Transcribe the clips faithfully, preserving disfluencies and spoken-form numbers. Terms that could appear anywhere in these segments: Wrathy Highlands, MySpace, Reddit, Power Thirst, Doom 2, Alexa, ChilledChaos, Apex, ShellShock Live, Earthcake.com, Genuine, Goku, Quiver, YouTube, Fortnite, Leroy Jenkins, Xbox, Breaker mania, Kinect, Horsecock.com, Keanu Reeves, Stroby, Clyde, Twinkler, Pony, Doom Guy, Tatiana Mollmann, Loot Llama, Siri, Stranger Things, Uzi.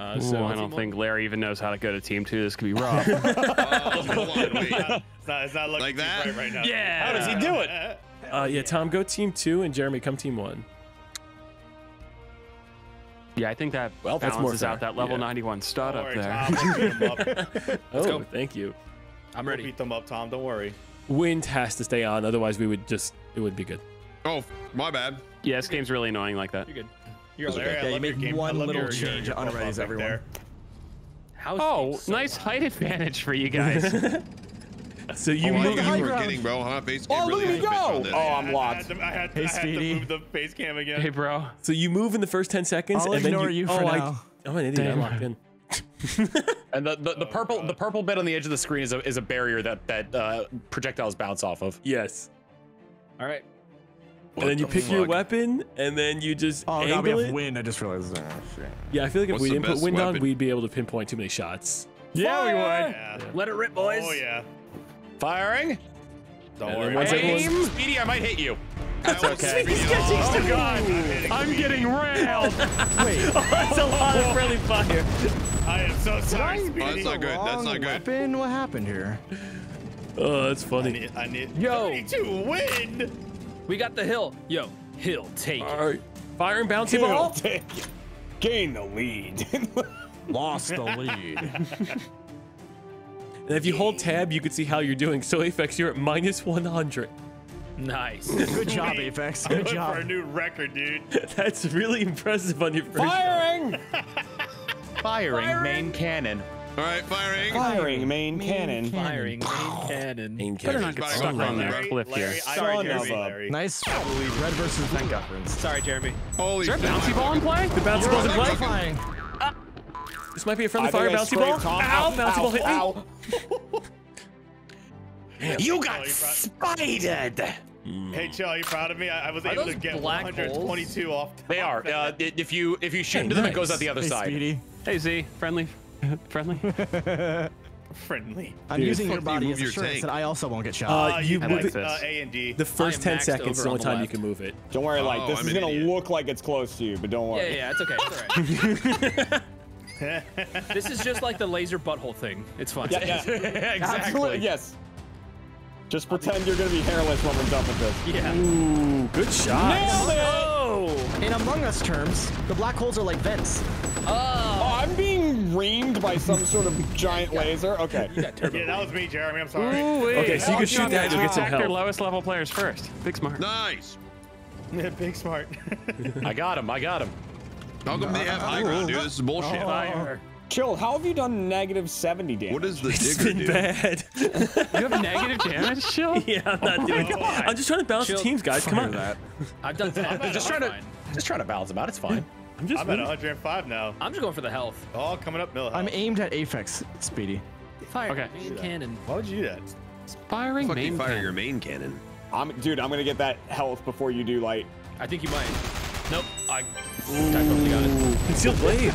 Uh, Ooh, so I don't think one? Larry even knows how to go to Team Two. This could be Rob. oh, hold on, wait. It's not, it's not looking like that right, right now. Yeah. How does he do it? Uh, yeah, Tom, go Team Two, and Jeremy, come Team One. Yeah, I think that well, balances out that level yeah. ninety-one stud up worry, there. Tom, up. oh, go. Thank you. I'm ready. We'll beat them up, Tom. Don't worry. Wind has to stay on, otherwise we would just it would be good. Oh, my bad. Yeah, this You're game's good. really annoying like that. You're good. You're Larry, okay. I love you your game. One little your, change your, your on Reddit's everywhere. Oh, so nice long. height advantage for you guys. So you, oh, moved you, you were getting, bro. Huh? Face oh, look at me go! Oh, I'm locked. I had to, I had to, hey, I had to move the face cam again. Hey, bro. So you move in the first ten seconds, I'll and then you. you for oh, now. I, I'm an idiot. I'm locked in. And the the, the oh, purple God. the purple bit on the edge of the screen is a is a barrier that that uh, projectiles bounce off of. Yes. All right. What and then you the pick fuck? your weapon, and then you just oh, angle we have it. Wind. I just realized. Oh, shit. Yeah, I feel like if What's we didn't put wind weapon? on, we'd be able to pinpoint too many shots. Yeah, we would. Yeah. Let it rip, boys. Oh yeah. Firing. Don't and worry. Aim. Speedy, I might hit you. That's okay. Speedy, oh, oh God. I'm, I'm getting railed. Wait. Oh, that's a lot of friendly fire. I am so sorry, Speedy. Oh, that's not good. That's not good. Weapon? What happened here? Oh, that's funny. I need. I need Yo. I need to win. We got the hill. Yo, hill take. All right. Fire and bouncy hill ball. Take it. Gain the lead. Lost the lead. And if you hold tab, you can see how you're doing. So Apex, you're at minus one hundred. Nice. Good job, Apex. Good I job. For a new record, dude. That's really impressive on your first Firing. Firing, firing main cannon. All right, firing. Firing main, main cannon. cannon. Firing main cannon. Main cannon. Better not get stuck on that cliff here. Sorry, Jeremy. Larry. Nice. I believe Red versus Venka. Sorry, Jeremy. Holy. Is there a bouncy ball in play? The bouncy ball's in play. Flying. Uh, this might be a friendly fire bouncy ball. Tom. Ow! Bouncy ball hit me. Ow. You got spidered. Hey, Chill, are you proud of me? I, I was are able to get one hundred twenty-two holes? off. They are. Uh, if you if you shoot into them, it goes out the other side. Hey, Z, friendly. Friendly. Friendly. I'm Dude, using your body as assurance that I also won't get shot. Uh, you I move like it. Uh, A and D. The first ten seconds is the only time left. you can move it. Don't worry, oh, like this I'm is gonna idiot. look like it's close to you, but don't worry. Yeah, yeah, it's okay. It's alright. This is just like the laser butthole thing. It's fine. Yeah, yeah. Exactly. Absolutely. Yes. Just pretend you're gonna be hairless when we're done with this. Yeah. Ooh, good shot. Nailed it. Oh. In Among Us terms, the black holes are like vents. Oh. oh, I'm being reamed by some sort of giant got, laser. Okay. Yeah, that was me, Jeremy. I'm sorry. Ooh, okay, so you can shoot that and you'll get some help. Lowest level players first. Big smart. Nice. Yeah, big smart. I got him. I got him. How come they have high ground, dude? This is bullshit. Oh. Chill, how have you done negative seventy damage? What is the digger do? Bad. You have negative damage, Chill? Yeah, I'm not oh doing it. I'm just trying to balance Chill. the teams, guys. Fire come on. That. I've done I'm just trying to just trying to balance them out. It's fine. I'm, just I'm at one hundred five now. I'm just going for the health. Oh, coming up, Mill. I'm aimed at Apex, Speedy. Fire okay. main cannon. Why would you do that? It's firing Fuck main you fire cannon. your main cannon. I'm, dude, I'm gonna get that health before you do light. I think you might. Nope. I, I totally got it. Concealed blade.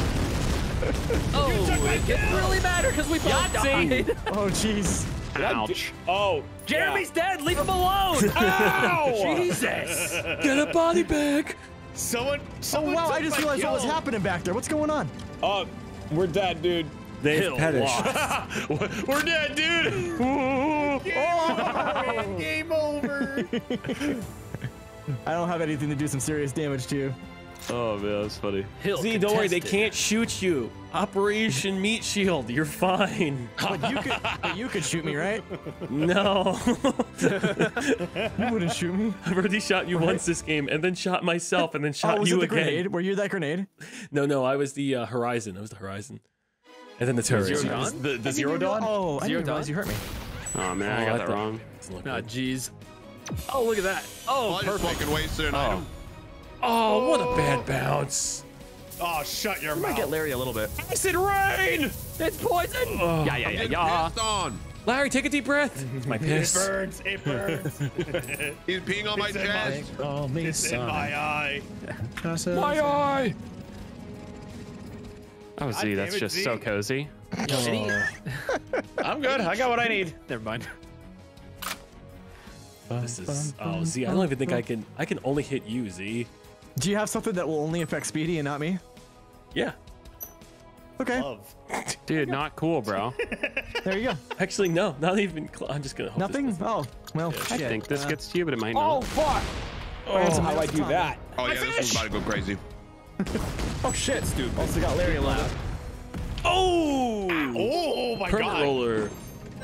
Oh, it down. really matter because we both died. Oh, jeez. Ouch. Oh, Jeremy's yeah. dead. Leave him alone. Ow! Jesus. Get a body bag. Someone, someone oh wow, I just realized kill. what was happening back there. What's going on? Oh, uh, we're dead, dude. They've lost. We're dead, dude. Game over. I don't have anything to do some serious damage to you. Oh, man, that's funny. Hill Z, don't worry, they can't shoot you. Operation Meat Shield, you're fine. But you could, but you could shoot me, right? No. You wouldn't shoot me? I've already shot you right. once this game, and then shot myself, and then shot oh, was you it the again. Grenade? Were you that grenade? No, no, I was the uh, Horizon. I was the Horizon. And then the turret. The Zero Dawn? The, the Zero Dawn? Oh, I Zero didn't realize you hurt me. Oh, man, oh, I got I that wrong. Nah, jeez. Oh, look at that. Oh, well, perfect. I wasted an oh. item. Oh, what a bad bounce. Oh, shut your we mouth. I might get Larry a little bit. Acid rain! It's poison! Oh, yeah, yeah, yeah, yeah. On. Larry, take a deep breath. It's my piss. It burns, it burns. He's peeing on my it's chest. In my, oh, me it's son. in my eye. My eye! Oh, Z, I that's just Z. so cozy. Oh. I'm good. I got what I need. Never mind. This is, oh, Z, I don't even think I can, I can only hit you, Z. Do you have something that will only affect Speedy and not me? Yeah. Okay. Love. Dude, not cool, bro. There you go. Actually, no, not even. Cl I'm just gonna. Hold Nothing. This oh, well. Yeah, I think this uh, gets to you, but it might not. Oh fuck! Oh, oh how do I do that? Oh yeah, I this one's about to go crazy. Oh shit, dude. Also got Larry allowed. Oh! Ow. Oh my Permit god! Roller.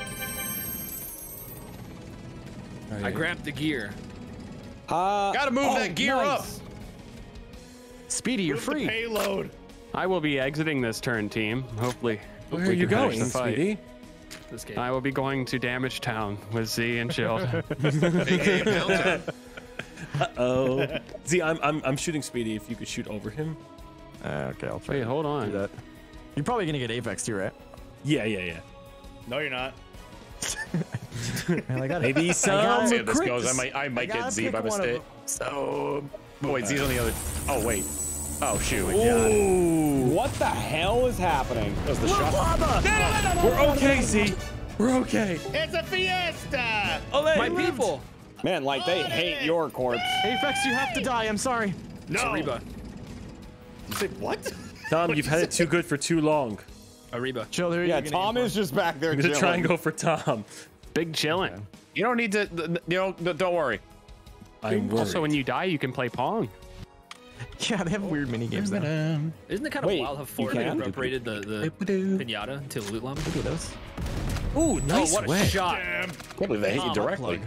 Oh, yeah. I grabbed the gear. Uh, Gotta move oh, that gear nice. up. Speedy, you're With free. The payload. I will be exiting this turn, team. Hopefully, where are you going, Speedy? This game. I will be going to Damage Town with Z and Chilled. Uh oh. Z, I'm I'm I'm shooting Speedy. If you could shoot over him. Uh, okay, I'll try. Wait, hold on. Do that. You're probably gonna get Apex too, right? Yeah, yeah, yeah. No, you're not. Man, I got maybe some. I, got this goes. I might I might I get Z by mistake. So oh, wait, Z's on the other. Oh wait. Oh shoot! Ooh, what the hell is happening? That was the shot. Lava. No, no, no, no, We're no, okay, no, no. Z. We're okay. It's a fiesta. Olé, my people. Man, like they Olé. hate your corpse. Apex, you have to die. I'm sorry. No. Arriba. You say what? Tom, you've had it too good for too long. Arriba. Chill. Who are yeah, you Tom is just back there. I'm gonna try and go for Tom. Big chillin'. Okay. You don't need to. You don't. Don't worry. I'm worried. Also, when you die, you can play Pong. Yeah, they have weird mini games now. Isn't it kind of Wait, wild how Fortnite incorporated the, the pinata into Loot Llama? Look at those. Ooh, nice. Oh, what a way. shot. Damn. Can't believe they hit you directly.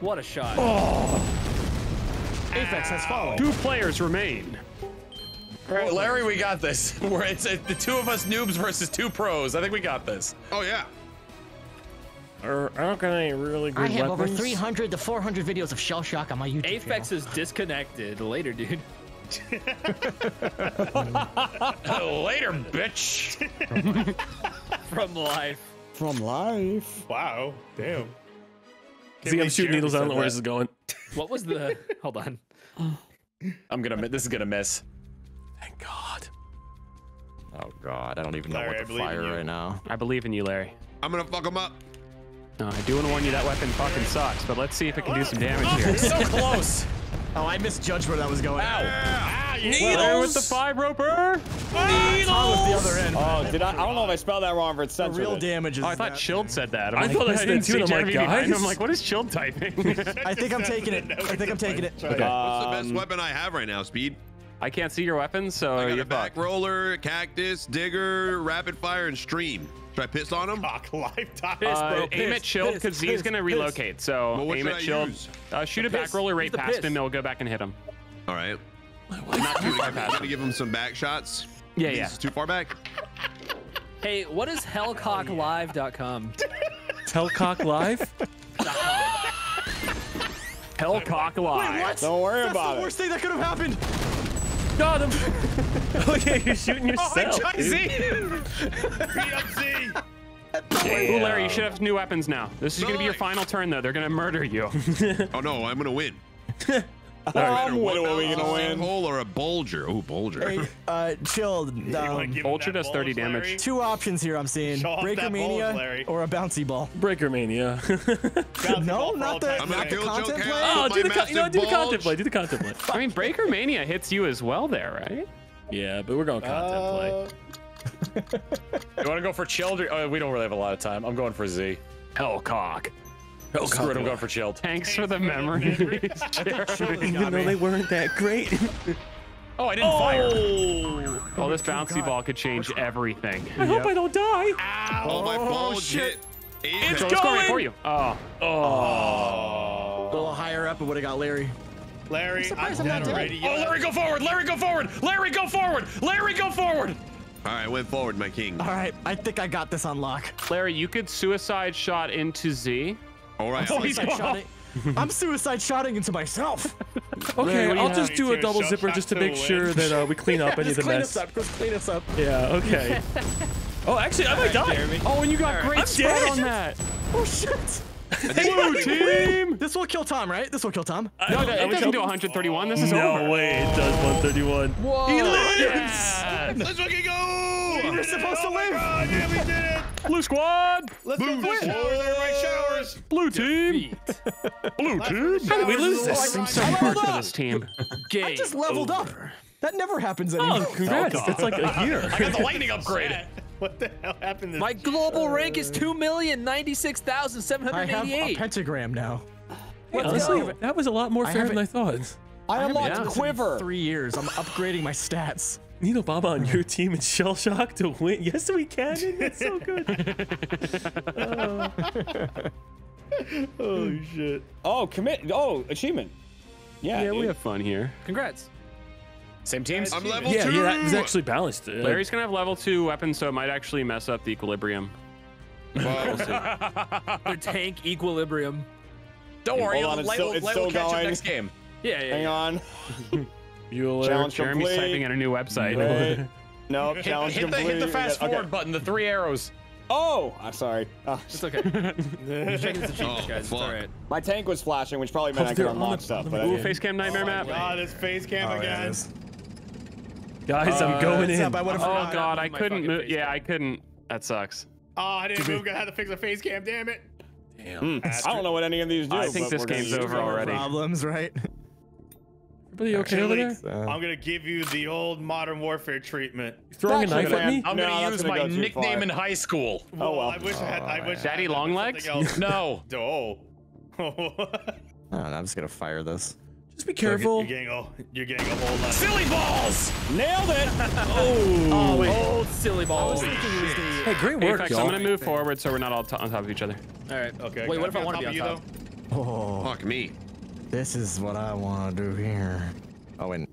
What a shot. Oh. Apex has fallen. Two players remain. All right, Larry, we got this. We're, it's, it's the two of us noobs versus two pros. I think we got this. Oh, yeah. Or, I don't got any really good I have weapons. Over three hundred to four hundred videos of ShellShock on my YouTube Apex channel. Is disconnected. Later, dude. Later, bitch. From life. From life. Wow. Damn. Can't See, I'm shooting needles. I don't know where this is going. What was the? Hold on. I'm gonna. This is gonna miss. Thank God. Oh God, I don't even Larry, know what to fire right now. I believe in you, Larry. I'm gonna fuck him up. No, I do want to warn you that weapon fucking sucks, but let's see if it can do some damage oh, here. So close. Oh, I misjudged where that was going. Ow! Ow Needles! Well, with the five roper! Ah, Needles! Tom was the other end. Oh, did I? I don't know if I spelled that wrong for its central. Real damage is. Oh, I thought Chilled said that. I'm I like, thought I did too. I'm like, guys. I'm like, what is Chilled typing? I think I'm taking it. I think I'm taking it. Okay. Um, What's the best weapon I have right now, Speed? I can't see your weapons, so I got you're a back fucked. Roller, cactus, digger, rapid fire, and stream. Should I piss on him? Cock live top. Uh, aim at Chilled because Z's gonna relocate. Piss. So well, aim at Chilled. Uh, shoot the a piss. back roller right past piss. him. It'll go back and hit him. All right. I'm not too far past. I'm gonna give him some back shots. Yeah, yeah. He's too far back. Hey, what is Hellcock live dot com? Hellcock Live? Hellcock Live. Wait, what? Don't worry That's about it. That's the worst thing that could have happened. Got him. Oh yeah, you're shooting yourself. Oh, I tried Z. Beat up Z. Ooh, Larry, you should have new weapons now. This is nice. gonna be your final turn, though. They're gonna murder you. Oh no, I'm gonna win. Right. I'm what are we gonna win? Hole or a Bulger? Ooh, Bulger. Hey, uh, Chilled. Um, Bulger does thirty damage. Larry? Two options here I'm seeing: Breaker Mania balls, or a bouncy ball. Breaker Mania. Bouncy no, not the, I'm not the content play. Oh, do the, you know, do the content play. Do the content play. I mean, Breaker Mania hits you as well, there, right? Yeah, but we're going content uh... play. You want to go for Chilled? Or, oh, we don't really have a lot of time. I'm going for Z. Hellcock. Hellcock. Screw it, I'm going for Chilled. Thanks for the memories, Jeremy. Even though they weren't that great. Oh, I didn't oh. fire. Oh, this bouncy God. ball could change everything. I yep. hope I don't die. Ow. Oh, my ball oh, shit. It's going. going for you. Oh. Oh. oh. A little higher up, it would have got Larry. Larry, I'm, I'm not already. Yet. Oh, Larry, go forward! Larry, go forward! Larry, go forward! Larry, go forward! All right, went forward, my king. All right, I think I got this on lock. Larry, you could suicide shot into Z. All right, I'm suicide, shotting. I'm suicide shotting into myself. Okay, Larry, I'll just do a double zipper just to make sure that uh, we clean up yeah, any of the mess. Just clean us up. Just clean us up. Yeah. Okay. Oh, actually, I might die. Jeremy. Oh, and you got All great spread on that. Oh shit. Blue team! This will kill Tom, right? This will kill Tom. Uh, no, no, it doesn't do one thirty-one. This is no over. No way it does one thirty-one. Whoa. He lives! Yeah. Let's fucking go! We were supposed oh to live! God, yeah, we did it! Blue squad. Let's Blue go showers, everybody showers. Blue team. Blue Last team. How did we lose this? I'm so hurt for this team. Game I just leveled over. up. That never happens anymore. Oh, congrats. Oh, it's like a year. I got the lightning upgrade. What the hell happened this My global uh, rank is two million ninety-six thousand seven hundred eighty-eight. I have a pentagram now. Hey, honestly, go. that was a lot more fair than I thought. I unlocked yeah, Quiver. Three years. I'm upgrading my stats. Needle Baba on your team and ShellShock to win. Yes, we can. It's so good. uh. Oh shit. Oh commit. Oh achievement. Yeah. Yeah, dude. We have fun here. Congrats. Same teams. I'm level yeah, two. Yeah, that was actually balanced. Uh, Larry's gonna have level two weapons, so it might actually mess up the equilibrium. Well, the tank equilibrium. Don't hey, worry, I'll so, catch up next game. Yeah, yeah. Hang yeah. on. Bueller, challenge Jeremy's complete. typing in a new website. Wait. No, challenge hit, hit complete. The, hit the fast okay. forward button, the three arrows. Oh, I'm sorry. Oh. It's okay. Check this oh, guys. It's all right. My tank was flashing, which probably meant oh, I could unlock stuff. Ooh, face cam nightmare oh, map. God, it's face cam oh, again. Guys, uh, I'm going in. Up? I oh God, I couldn't move. Yeah, cam. I couldn't. That sucks. Oh, I didn't move. I had to fix a face cam. Damn it. Damn. Mm. I don't know what any of these do. I think this game's over already. Problems, right? Everybody okay Actually, over there? I'm gonna give you the old Modern Warfare treatment. You throwing that's a knife at me? I'm no, gonna use gonna my go nickname far. in high school. Oh well. well I wish oh, I had. I wish Daddy Longlegs. No. Oh. oh. I'm just gonna fire this. Just be careful. You're getting a, you're getting a whole lot. Silly balls! Nailed it! Oh, oh wait. Old silly balls. Oh, hey, great work, Apex, y'all. I'm gonna move forward so we're not all t on top of each other. All right. Okay. Wait, what if I want to be on top? Oh. Fuck me. This is what I want to do here. Oh, and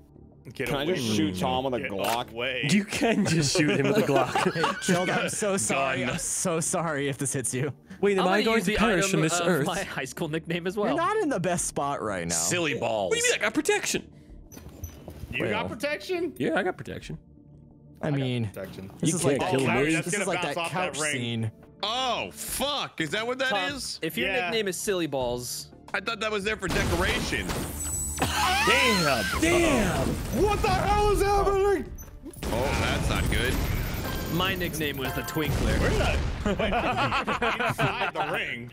Get can away. I just shoot Tom with a Get Glock? Away. You can just shoot him with a Glock. Hey, Chilled, I'm so sorry. Gun. I'm so sorry if this hits you. Wait, am I going to perish on this earth? My high school nickname as well. You're not in the best spot right now. Silly balls. What do you mean? I got protection. You well, got protection? Yeah, I got protection. I, I mean, protection. This you is can't like kill me. This is like that couch that scene. Oh fuck! Is that what that Tom, is? If your yeah. nickname is Silly Balls. I thought that was there for decoration. Damn! Damn! What the hell is happening? Oh, that's not good. My nickname was the Twinkler. Where the? Wait, inside the ring.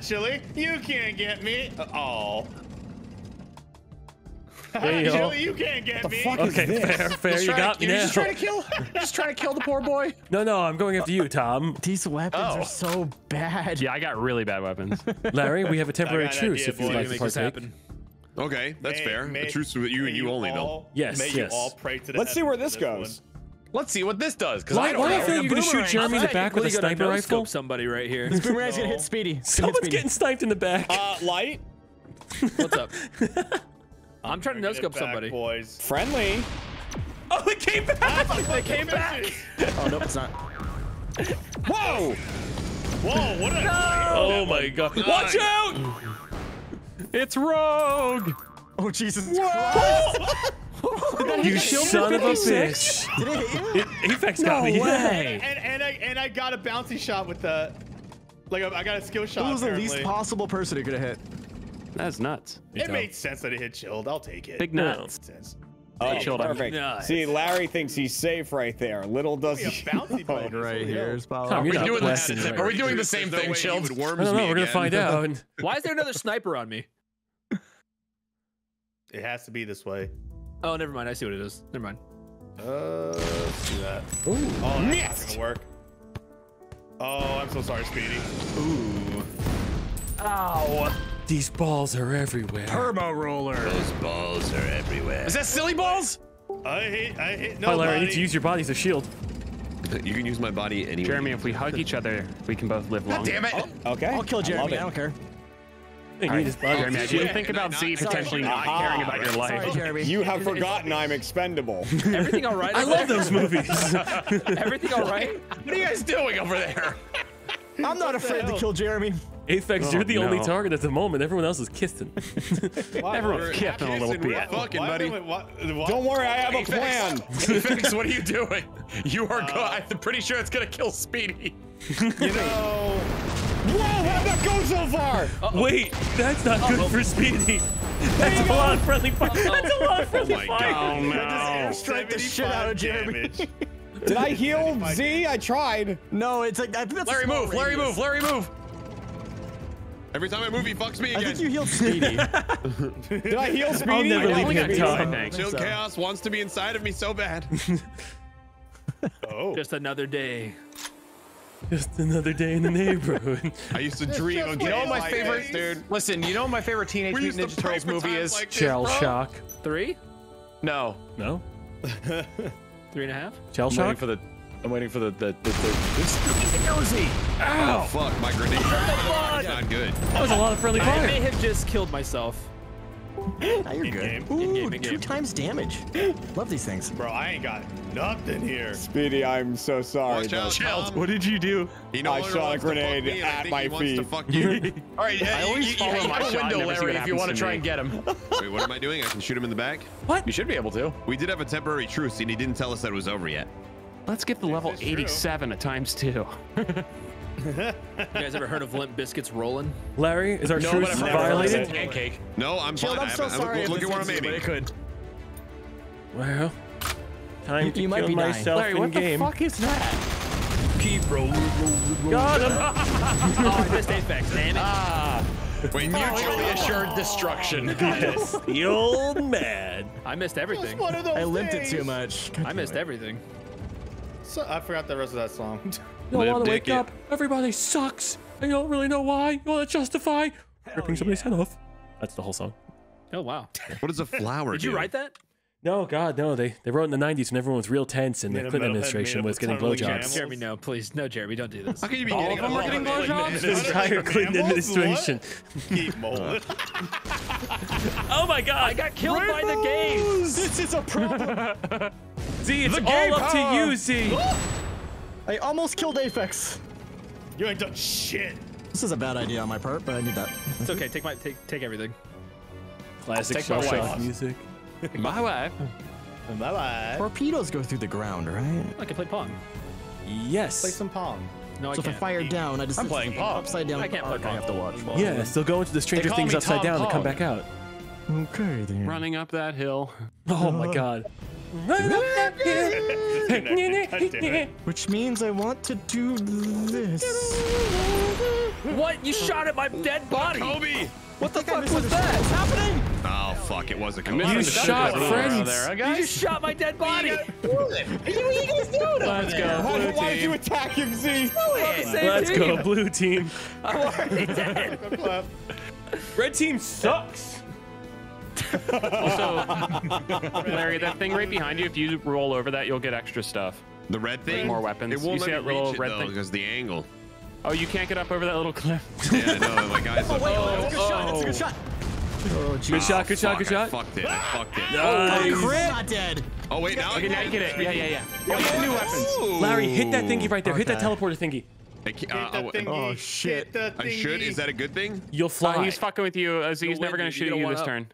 Chili, you can't get me. Oh. Hey, Chili, you can't get what the me. Fuck okay, is this? fair, fair. You got me now. You're just trying to kill. Just trying to kill the poor boy. No, no, I'm going after you, Tom. These weapons oh. are so bad. Yeah, I got really bad weapons. Larry, we have a temporary truce if you'd like to partake. Okay, that's may, fair. May, a truce with you and you, you only, though. Yes, may yes. You all pray to the Let's see where this goes. One. Let's see what this does, because I don't know. Why are you going to shoot Jeremy in the back with a sniper rifle? Somebody right here. This boomerang's going to hit Speedy. Someone's getting sniped in the back. Uh, Light? What's up? I'm trying to no scope somebody. Boys. Friendly. Oh, it came back. Ah, they came back. Oh, nope, it's not. Whoa. Whoa, what a. No. Oh, my God. Watch out. It's Rogue. Oh, Jesus Whoa. Christ. You son of a bitch. Did it hit you? Apex got me. No way. And, and, I, and I got a bouncy shot with the. Like, I got a skill shot. Who was apparently. the least possible person it could have hit? That's nuts. It made sense that it hit Chilled. I'll take it. Big nuts. Oh, oh Chilled. Perfect. Nuts. See, Larry thinks he's safe right there. Little does he. Bouncy ball right here. Oh, are, we doing right. are we doing the same There's thing, no Chilled? I don't know. We're going to find out. Why is there another sniper on me? It has to be this way. Oh, never mind. I see what it is. Never mind. Uh, let's do that. Ooh. Oh, that's yes. not going to work. Oh, I'm so sorry, Speedy. Ooh. Ow. These balls are everywhere. Turbo roller. Those balls are everywhere. Is that silly balls? I hate, I hate nobody. Oh, Larry, I need to use your body as a shield. You can use my body anyway. Jeremy, if we hug each other, we can both live longer. God damn it. Oh, okay. I'll kill Jeremy. I don't care. You right. just bug Jeremy. I didn't think about Z potentially not ah, caring about your life. Sorry, you have it's, forgotten it's, I'm expendable. Everything all right? I love those movies. Everything all right? What are you guys doing over there? I'm not afraid to kill Jeremy. Apex, oh, you're the no. only target at the moment. Everyone else is kissing. Everyone's kissing a little bit. Fucking buddy. Why, why, why, Don't worry, I have Apex. a plan. Apex, what are you doing? You are. Uh, I'm pretty sure it's gonna kill Speedy. You know. Whoa! How'd that go so far? Uh-oh. Wait, that's not Uh-oh. good for Speedy. That's a, go. lot friendly fire. That's a lot of friendly fire. That's a lot of friendly fire. Oh my God! No. Just airstrike the shit out of Jeremy. Did I heal Z? I tried. No, it's like, I think that's Larry, move, Larry, move, Larry, move. Every time I move, he fucks me again. I think you healed Speedy. Did I heal Speedy? I'll never I leave him alone. ChilledChaos wants to be inside of me so bad. Oh. Just another day. Just another day in the neighborhood. I used to dream of getting all my favorite, dude. Listen, you know what my favorite Teenage Mutant Ninja Turtles movie is? Like ShellShock. Three? No. No? Three and a half? ShellShock? For the, I'm waiting for the... the, the, the Uzi! Ow! Oh, fuck, my grenade. Oh, not good. That was a lot of friendly fire. I may have just killed myself. Now you're good. Ooh, two times damage. Love these things. Bro, I ain't got nothing here. Speedy, I'm so sorry. Child, what did you do? I shot a grenade at my feet. All right, I always follow my window, Larry, if you want to try and get him. Wait, what am I doing? I can shoot him in the back? What? You should be able to. We did have a temporary truce, and he didn't tell us that it was over yet. Let's get the level eighty-seven at times two. You guys ever heard of Limp Bizkit's Rollin'? Larry, is our no, truce violated? Pancake. No, I'm Child, fine. I'm so I, sorry I, look at where I'm aiming. Could. Well, time you, to you might kill be myself Larry, in what game. What the fuck is that? Keep rolling. Got him. Oh, I missed Apex, damn it. Ah. Wait, mutually assured destruction. Yes, the old man. I missed everything. I limped days. It too much. God, I missed it. Everything. So, I forgot the rest of that song. You don't want to wake it. Up. Everybody sucks. And you don't really know why. You want to justify Hell ripping yeah. somebody's head off. That's the whole song. Oh, wow. What is a flower? Did dude? You write that? No, God, no. They they wrote in the nineties when everyone was real tense and the Clinton administration was getting blowjobs. Jeremy, no, please. No, Jeremy, don't do this. How can you be all getting, of them all are getting blowjobs? The entire Clinton administration. Keep molding. Oh, my God. I got killed Rainbows. By the game. This is a problem. Z, it's the all up power. To you, Z. I almost killed Apex. You ain't done shit. This is a bad idea on my part, but I need that. It's okay. Take my take. Take everything. Classic ShellShock music. My wife. My wife. Torpedoes go through the ground, right? I can play Pong. Yes. Play some Pong. No, I so can't. So if I fire down, I just I'm playing Pong. Upside down. I can't play Pong. I have to watch. Yeah, they'll go into the Stranger Things upside down and come back out. Okay then. Running up that hill. Oh my God. Which means I want to do this. What? You shot at my dead body. Kobe. What the fuck was that? What's happening? Oh fuck! It was a Kobe. You shot friends. You just shot my dead body. What are you guys doing? Let's go. Why did you attack him, Z? Let's go, blue team. I'm already dead. Red team sucks. Also, Larry, that thing right behind you—if you roll over that, you'll get extra stuff. The red thing, like more weapons. It won't you see that little red though, thing because the angle. Oh, you can't get up over that little cliff. Yeah, no, my guy's oh, wait, oh, that's a good shot. That's a good shot. Oh, good shot, good shot, good shot. Fucked it. I fucked it. Nice. Crit. Not dead. Oh wait, now I can get it. Yeah, yeah, yeah. Oh, yeah, new weapons. Larry, hit that thingy right there. Hit that teleporter thingy. Uh, oh shit! I should. Is that a good thing? You'll fly. He's fucking with you. He's never gonna shoot you this turn.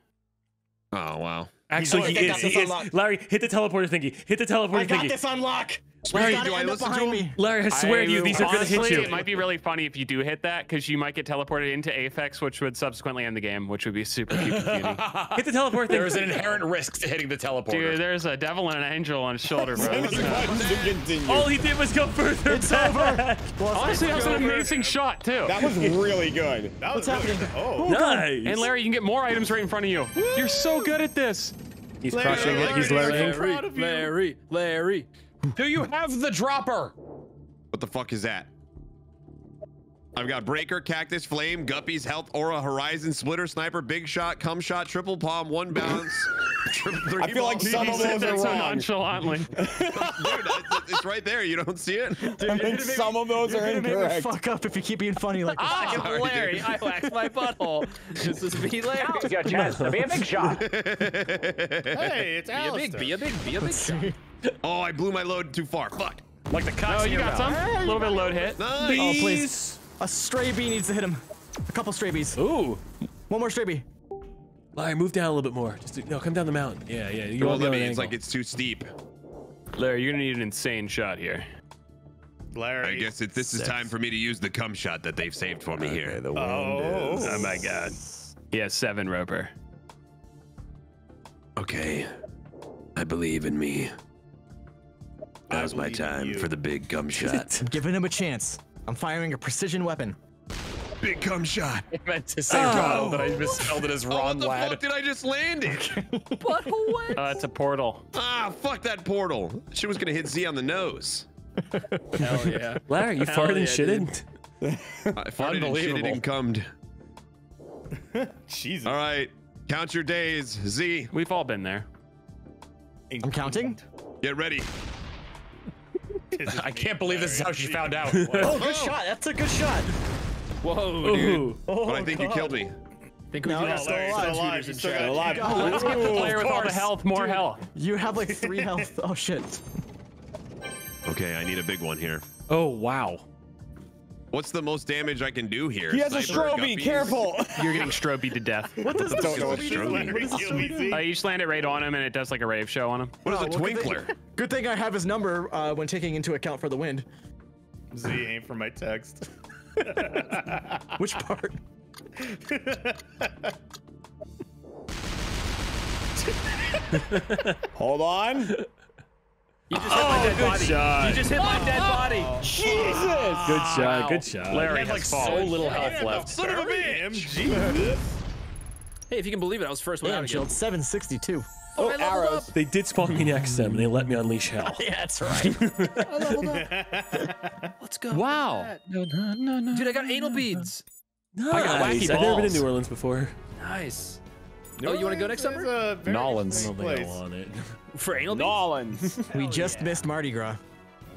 Oh wow! Actually, he is. He is. Larry, hit the teleporter thingy. Hit the teleporter thingy. I got this on lock. Larry, do I listen to him? Larry, I swear to you, these are gonna hit you. It might be really funny if you do hit that, because you might get teleported into Apex, which would subsequently end the game, which would be super confusing. Hit the teleporter thingy. There is an inherent risk to hitting the teleporter. Dude, there's a devil and an angel on his shoulder, bro. All he did was go further. It's over. Honestly, that was an amazing shot too. That was really good. That was happening. Oh, nice. And Larry, you can get more items right in front of you. You're so good at this. He's crushing it. He's learning. Larry, Larry, Larry. Do you have the dropper? What the fuck is that? I've got Breaker, Cactus, Flame, Guppies, Health, Aura, Horizon, Splitter, Sniper, Big Shot, Cum Shot, Triple Palm, One Bounce, Triple Three. I feel like some of those are wrong. So nonchalantly. Dude, it's, it's right there. You don't see it? Dude, I think some me, of those are incorrect. Fuck up if you keep being funny like this. Ah, sorry, Larry, dude. I waxed my butthole. This is me, Larry. Alex got chance to be a big shot. Hey, it's Alex. Be a big, be a big, be a big shot. Oh, I blew my load too far. Fuck. Like the cops. Oh, you got some. A little bit of load hit. Nice. Oh, please. A stray bee needs to hit him. A couple stray bees. Ooh. One more stray bee. Larry, move down a little bit more. Just do, no, come down the mountain. Yeah, yeah. You won't let me. It's like it's too steep. Larry, you're gonna need an insane shot here. Larry. I guess it, this is time for me to use the cum shot that they've saved for me okay, here. The oh. Is. Oh my God. Yeah, seven Roper. Okay. I believe in me. Now's my time for the big cum shot. Giving him a chance. I'm firing a precision weapon. Big cum shot. I meant to say oh. Ronald, but I misspelled it as Ron Lad. Oh, what the Lad. Fuck did I just land it? But what? Uh, it's a portal. Ah, fuck that portal. She was gonna hit Z on the nose. Hell yeah. Larry, you farted and shitted? I farted and shitted and cummed. Jesus. All right, count your days, Z. We've all been there. I'm counting. Get ready. I can't believe this is how she found out. Oh, good shot. That's a good shot. Whoa, dude. Oh, but I think God. you killed me. I think we no, got still alive. Still still still alive. Oh, let's get the player with all the health, more dude, health. You have like three health. Oh, shit. Okay, I need a big one here. Oh, wow. What's the most damage I can do here? He has Sniper, a Stroby, guppies. Careful! You're getting Stroby to death. What does this Stroby do? Uh, you just land it right on him and it does like a rave show on him. What oh, is a Twinkler? Good, good thing I have his number uh, when taking into account for the wind. Z, aim for my text. Which part? Hold on. You just hit oh, my dead body. Shot. You just hit oh, my dead oh, body. Oh, Jesus. Wow. Good shot. Good shot. Larry has like so little health left. Son of a bitch. Hey, if you can believe it, I was first one. Damn, Chilled. seven sixty-two. Oh, oh arrows. They did spawn me next to them, and they let me unleash hell. Yeah, that's right. I leveled up. Let's go. Wow. No, no, no, no. Dude, I got no, anal no, beads. Nice. I got wacky balls. I've never been to New Orleans before. Nice. New oh, Orleans you want to go next summer? Nolans. I don't think I want it. For anal beads? Nolans. We just yeah. missed Mardi Gras.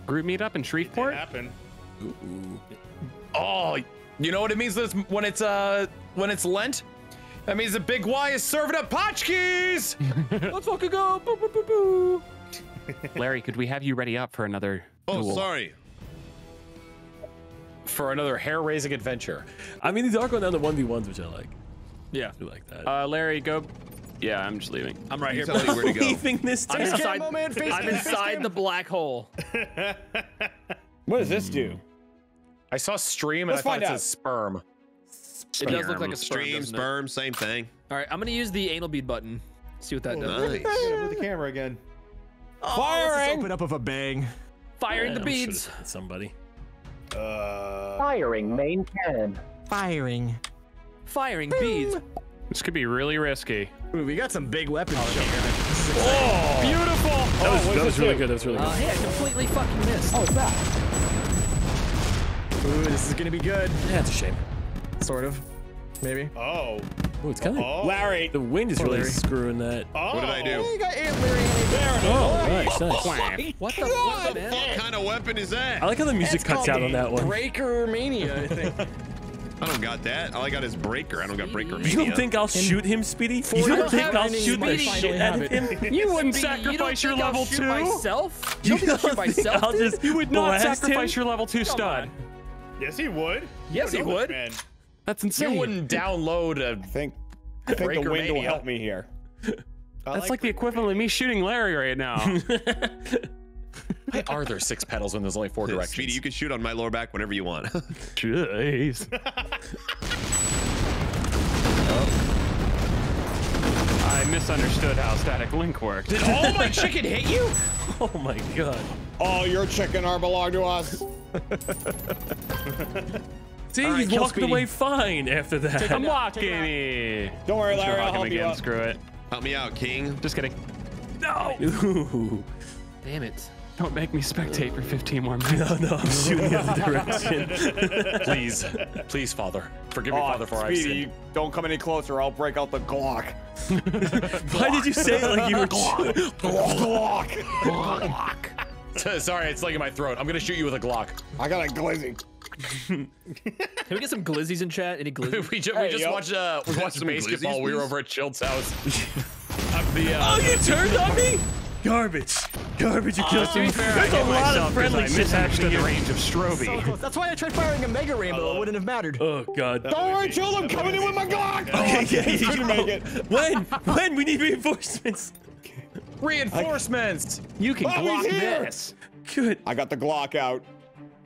Group meet up in Shreveport? It happened. Ooh, ooh. Oh, you know what it means this, when it's uh when it's Lent? That means the big Y is serving up potchkeys. Let's fucking go. Boo, boo, boo, boo. Larry, could we have you ready up for another? Oh, duel? Sorry. For another hair-raising adventure. I mean, these are going down to one v ones, which I like. Yeah, I like that. Uh, Larry, go. Yeah, I'm just leaving. I'm right here. Buddy, where to go? Leaving this time. I'm inside, camo, man. Face I'm inside the black hole. What does this do? I saw stream and Let's I thought it says sperm. Sperm. It does look like a sperm, stream, sperm, same thing. All right, I'm gonna use the anal bead button. See what that oh, does. Nice. With the camera again. Oh, firing. Open up of a bang. Firing yeah, the beads. Somebody. Uh. Firing main cannon. Firing. Firing Bing. beads. This could be really risky. Ooh, we got some big weapons. Oh, here. Oh, beautiful. That was, oh, that was really good. That was really good. Uh, yeah, completely fucking missed. Oh, it's back. Ooh, this is gonna be good. Yeah, it's a shame. Sort of, maybe. Oh. Ooh, it's kind of. Oh. Larry, the wind is oh, really Larry. screwing that. Oh. What did I do? Oh, you got Larry. Oh, nice, nice. What the, what the fuck kind of weapon is that? I like how the music That's cuts out on that one. Breaker mania, I think. I don't got that. All I got is Breaker. I don't got Breaker mania. You don't think I'll shoot him, Speedy? You don't, you don't think I'll shoot my shit at him? You wouldn't Speedy, sacrifice you your level two? Myself? You, you don't think I'll shoot myself? I'll just you would not sacrifice him? your level two stud. Yes, he would. Yes, he would. Man. That's insane. You wouldn't download a I think, I think Breaker the wind mania. will help me here. That's like, like the equivalent of me shooting Larry right now. Why are there six pedals when there's only four directions? Speedy, you can shoot on my lower back whenever you want. Jeez. Oh. I misunderstood how static link worked. Did all my chicken hit you? Oh my god. All your chicken are belong to us. See, right, he's walked Speedy. away fine after that. I'm walking. Don't worry, Larry, I'll help again. you up. Screw it. Help me out, King. Just kidding. No. Ooh. Damn it. Don't make me spectate for fifteen more minutes. No, no, I'm shooting the other direction. Please, please, Father. Forgive me, oh, Father, for our sin. Don't come any closer, I'll break out the Glock. Glock. Why did you say it like you were Glock? Glock. Glock. Glock. Sorry, it's like in my throat. I'm gonna shoot you with a Glock. I got a glizzy. Can we get some glizzies in chat? Any glizzies? we ju hey, we just yo. watched uh, we watched some basketball. We were over at Chilled's house. the, uh, oh, you turned on me? Garbage. Garbage, you killed me. Uh, There's a lot of friendly shit happening here. I mismatched the range of Stroby. So that's why I tried firing a Mega Rainbow. Uh, it wouldn't have mattered. Oh, God. Don't worry, Chilled. I'm coming in with my Glock. Okay, yeah, you can make it. When? When? We need reinforcements. Reinforcements. You can Glock this. Good. I got the Glock out.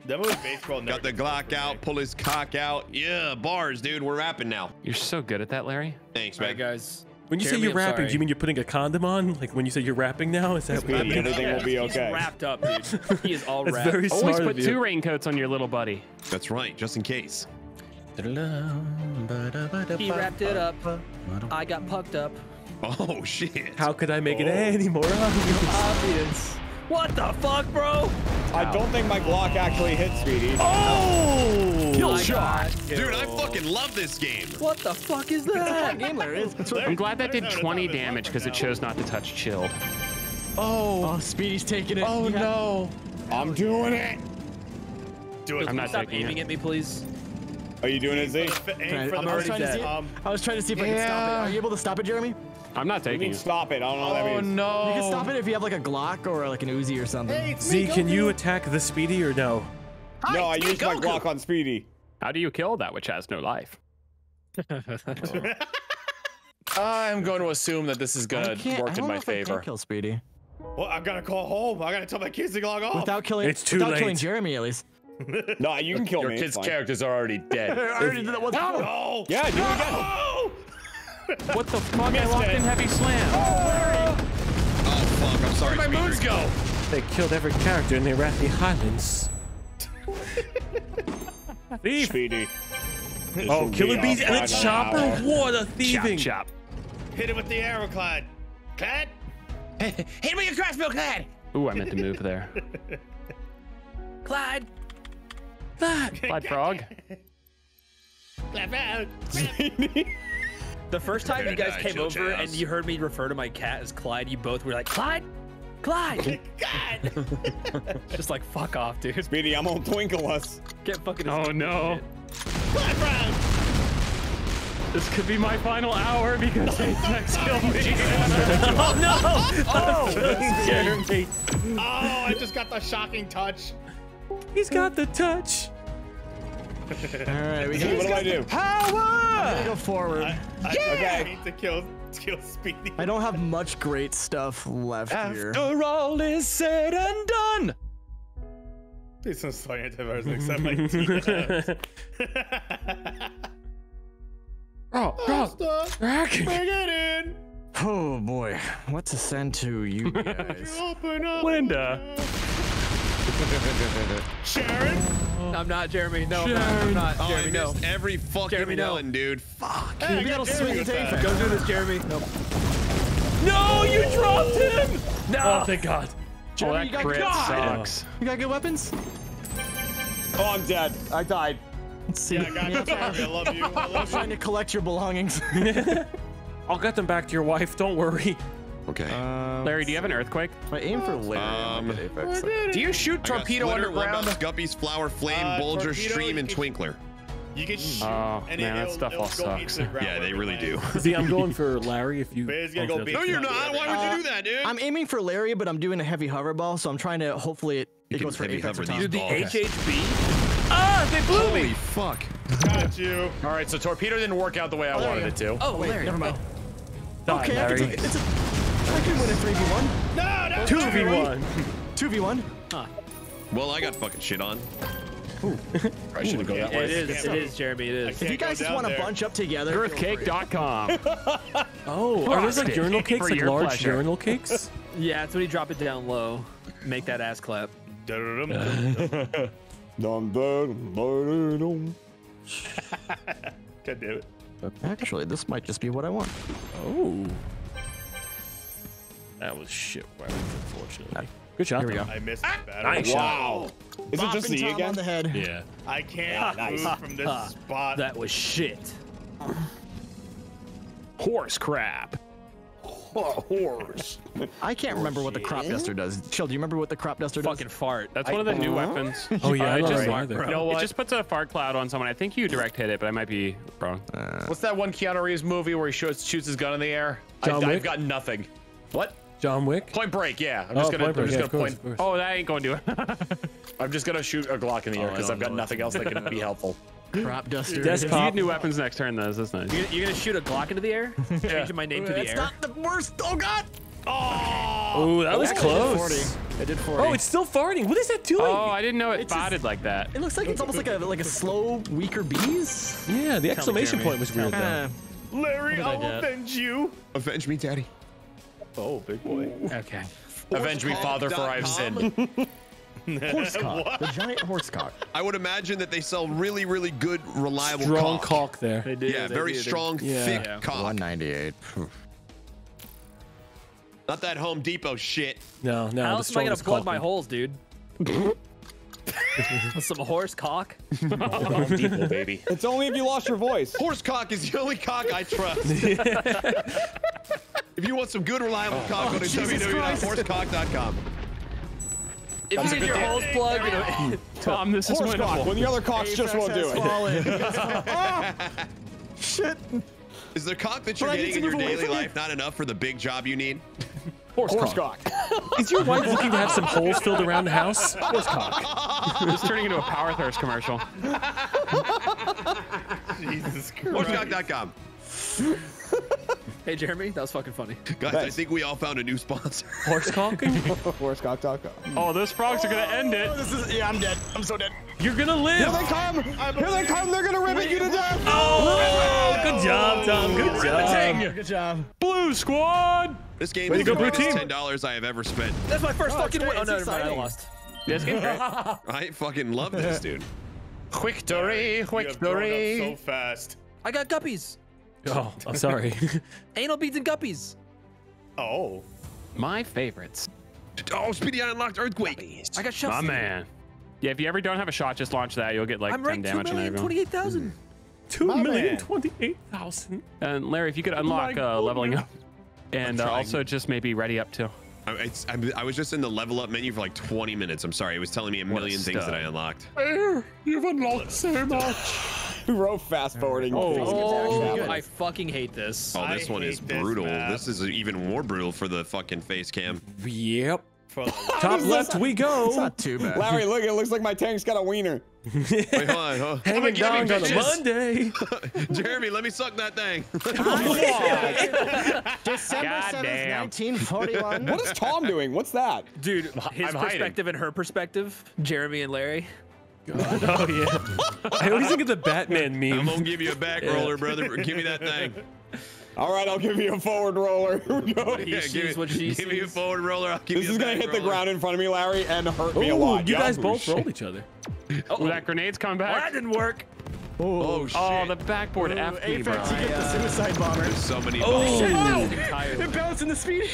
That was baseball. Got the Glock out, pull his cock out. Yeah, bars, dude. We're rapping now. You're so good at that, Larry. Thanks, man. All right, guys. When you Jeremy, say you're I'm rapping, sorry. do you mean you're putting a condom on? Like when you say you're rapping now, is that what I mean? Everything yeah. will be okay. He's wrapped up, dude. He is all wrapped. That's very Always smart put of you. two raincoats on your little buddy. That's right, just in case. He wrapped it up. I got pucked up. Oh shit! How could I make oh. it any more obvious? obvious? What the fuck, bro? I Ow. don't think my Glock actually hit, Speedy. Oh! Kill shot! Dude, I fucking love this game. What the fuck is that? I'm glad that did twenty damage because it chose not to touch Chilled. Oh! Oh, Speedy's taking it. Oh yeah. no! I'm doing it. Do it. I'm not Stop aiming it. at me, please. Are you doing it, Z? I was trying to see. Um, I was trying to see if yeah. I could stop it. Are you able to stop it, Jeremy? I'm not taking it. Stop it. I don't know what that means. Oh, no. You can stop it if you have like a Glock or like an Uzi or something. Hey, Z, can Goku. you attack the Speedy or no? Hi, no, I used Goku. my Glock on Speedy. How do you kill that which has no life? I'm going to assume that this is going to work in my favor. I can't kill Speedy. Well, I've got to call home. I got to tell my kids to log off. Without killing, it's too without late. killing Jeremy, at least. No, you can kill Your me. Your kids' characters are already dead. already the ones no. no! Yeah, dude, no! we got What the fuck? I locked in heavy slam. Oh, oh fuck, I'm sorry. Where'd my moons go? They killed every character in the Wrathy Highlands. Thief! Speedy. Oh, killer bees and a chopper? What a thieving! Chop, chop. Hit him with the arrow, Clyde. Clyde? Hit him with your crossbow, Clyde! Ooh, I meant to move there. Clyde! Clyde Frog. The first time you guys came over and you heard me refer to my cat as Clyde, you both were like, Clyde, Clyde, God. Just like, fuck off, dude. Speedy, I'm on Twinkle us. Get fucking. Oh no. Clyde Frog. This could be my final hour because Apex killed me. Oh no! Oh, oh, oh, I just got the shocking touch. He's got the touch. All right, we got. What do I do? Power! I'm gonna go forward. I, I, yeah! Okay, I need to kill, kill Speedy. I don't have much great stuff left After here. After all is said and done. Please don't slay it if I was except my teeth. Oh, bro! Bring it in. Oh boy, what to send to you guys? Open up, Linda. Sharon? I'm not Jeremy. No, Sharon. I'm not. I'm not. Jeremy, oh, I missed no. every fucking Jeremy, no. one, dude. Fuck. Hey, Maybe that'll swing the Go do this, Jeremy. Nope. No, you dropped him. No. Oh, thank God. Jeremy, oh, that you got crit God. sucks. You got good weapons? Oh, I'm dead. I died. Let's see. Yeah, God, Jeremy, I love you. I love trying to collect your belongings. I'll get them back to your wife. Don't worry. Okay. Um, Larry, do you have an earthquake? I aim for Larry. Um, Apex. Do you shoot torpedo Splitter, underground? Lumbox, Guppy's Flower, Flame, uh, Bulger, Stream, and Twinkler. You can shoot. Oh and man, that stuff all sucks. The yeah, they really do. See, I'm going for Larry. If you. Go go no, you're not. Why would you do that, dude? Uh, I'm aiming for Larry, but I'm doing a heavy hoverball, so I'm trying to. Hopefully, it, it goes for Apex. Dude, the H H B. Ah, they blew Holy me. Holy fuck. Got you. All right, so torpedo didn't work out the way I oh, wanted it to. Oh, wait, Larry, never mind. Die, okay, Larry. I can, it's a. I can win a three v one. No, no, two v one. two v one. Huh. Well, I got fucking shit on. Ooh. I shouldn't go that way. It is, it is, Jeremy, it is. If you guys just want to bunch up together. Earthcake dot com. Oh, are those like urinal cakes, like large urinal cakes? Yeah, that's when you drop it down low. Make that ass clap. God damn it. Actually, this might just be what I want. Oh. That was shit weapons, unfortunately. Good shot. Here we go. I missed the battle. Nice wow. Shot. Is Bopping it just the again? On the head. Yeah. I can't move nice. from this spot. That was shit. Horse crap. Oh, horse. I can't remember what the crop duster does. Chill, do you remember what the crop duster does? Fucking fart. That's I, one of the uh, new weapons. Oh yeah, uh, I just right, you know what? It just puts a fart cloud on someone. I think you direct hit it, but I might be wrong. Uh, What's that one Keanu Reeves movie where he shoots, shoots his gun in the air? I, I've got nothing. What? John Wick? Point Break, yeah. I'm just oh, gonna, I'm just yeah, gonna course, point. Oh, that ain't going to it. I'm just gonna shoot a Glock in the oh, air because I've got nothing else that can be helpful. Crop duster. That's you need new weapons next turn, though. That's nice. You're, you're gonna shoot a Glock into the air? Yeah. Changing my name to the air. That's not the worst. Oh God! Oh! Ooh, that oh, was close. I did forty. Oh, it's still farting. What is that doing? Oh, I didn't know it it's botted just, like that. It looks like it's almost like a like a slow, weaker bees. Yeah, the Tell exclamation point was weird though. Larry, I'll avenge you. Avenge me, daddy. Oh, big boy. Okay. Avenge me, father, for I have sinned. Horsecock, the giant horsecock. I would imagine that they sell really, really good, reliable strong cock. cock there. They do. Yeah, they very do. strong, yeah. thick yeah. cock. one ninety-eight. Not that Home Depot shit. No, no. How else am I gonna plug my holes, dude? Some horse cock. Home Depot, baby. It's only if you lost your voice. Horse cock is the only cock I trust. If you want some good, reliable oh. cock, go to oh, w w w dot horsecock dot com. If That's you get your holes plugged, you know, Tom, this Horse is wonderful. Cock, when the other cocks Apex just won't do it. Oh, shit. Is the cock that you're but getting in your daily life not enough for the big job you need? Horsecock. Horsecock. Is your wife looking to have some holes filled around the house? Horsecock. This is turning into a Power Thirst commercial. Jesus Christ. Horsecock dot com. Hey, Jeremy, that was fucking funny. Guys, nice. I think we all found a new sponsor. Horsecock? Horsecock dot com. Oh, those frogs oh, are going to end it. This is, yeah, I'm dead. I'm so dead. You're going to live. Here they come. I'm Here they come. They're going to ribbit you to death. Oh, oh, good job, Tom. Good oh, job. Good job. Blue squad. This game Way is the go, biggest ten dollars I have ever spent. That's my first oh, fucking win. Oh, no, no, I lost. This game? I fucking love this, dude. Victory, victory. So fast. I got guppies. Oh, I'm sorry. Anal beads and guppies. Oh, my favorites. Oh, Speedy, I unlocked Earthquake. Guppies. I got shots. My man. Yeah, if you ever don't have a shot, just launch that. You'll get like I'm ten damage. I'm ranked two million twenty-eight thousand. two million twenty-eight thousand. And Larry, if you could unlock uh, leveling up, and uh, also just maybe ready up too. I, it's, I, I was just in the level up menu for like twenty minutes. I'm sorry, it was telling me a what million stuff. things that I unlocked. Larry, you've unlocked so much. Bro, fast forwarding. Oh, oh I fucking hate this. Oh, this I one is this brutal. Map. This is even more brutal for the fucking face cam. Yep. Top left we go. It's not too bad. Larry, look, it looks like my tank's got a wiener. Wait, hold on, huh? Hanging down on a Monday. Jeremy, let me suck that thing. December seventh, nineteen forty-one. What is Tom doing? What's that? Dude, his I'm perspective hiding. and her perspective, Jeremy and Larry. God. Oh yeah! I always think of the Batman meme. I'm gonna give you a back roller, brother. Give me that thing. All right, I'll give you a forward roller. Here we go. Yeah, give me, what she give me a forward roller. I'll give this you is gonna hit roller. the ground in front of me, Larry, and hurt Ooh, me a lot. You guys Yahoo both shit. rolled each other. Oh, oh, that grenade's come back. Well, that didn't work. Oh, oh shit! Oh, the backboard after me, bro. Apex, you get the suicide bomber. There's so many bombs. Oh shit! They're bouncing the speed.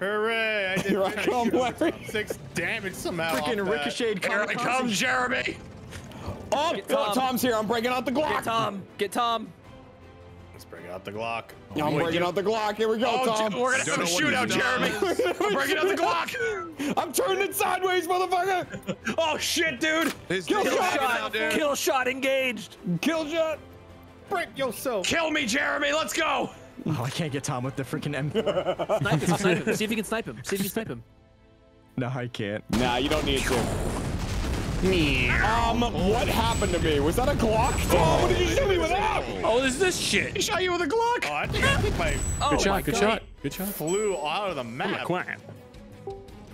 Hooray! I did I come, Larry. six damage somehow. Freaking ricocheted. Here I come, Jeremy. Oh, Tom. Tom's here. I'm breaking out the Glock. Get Tom. Get Tom. Let's bring out the Glock. Oh, I'm breaking you. out the Glock. Here we go, oh, Tom. We're gonna have a shootout, Jeremy. I'm breaking out the Glock. I'm turning it sideways, motherfucker. Oh shit, dude. His Kill shot. Out, dude. Kill shot engaged. Kill shot. Break yourself. Kill me, Jeremy. Let's go. Oh, I can't get Tom with the freaking M four. Snipe him, snipe him. See if you can snipe him. See if you can snipe him. No, I can't. Nah, you don't need to. um, what happened to me? Was that a Glock? Oh, what did you shoot me with that? Oh, is this shit? He shot you with a Glock? Oh, I think I think my... oh, good shot, good shot. Good shot. Flew out of the map.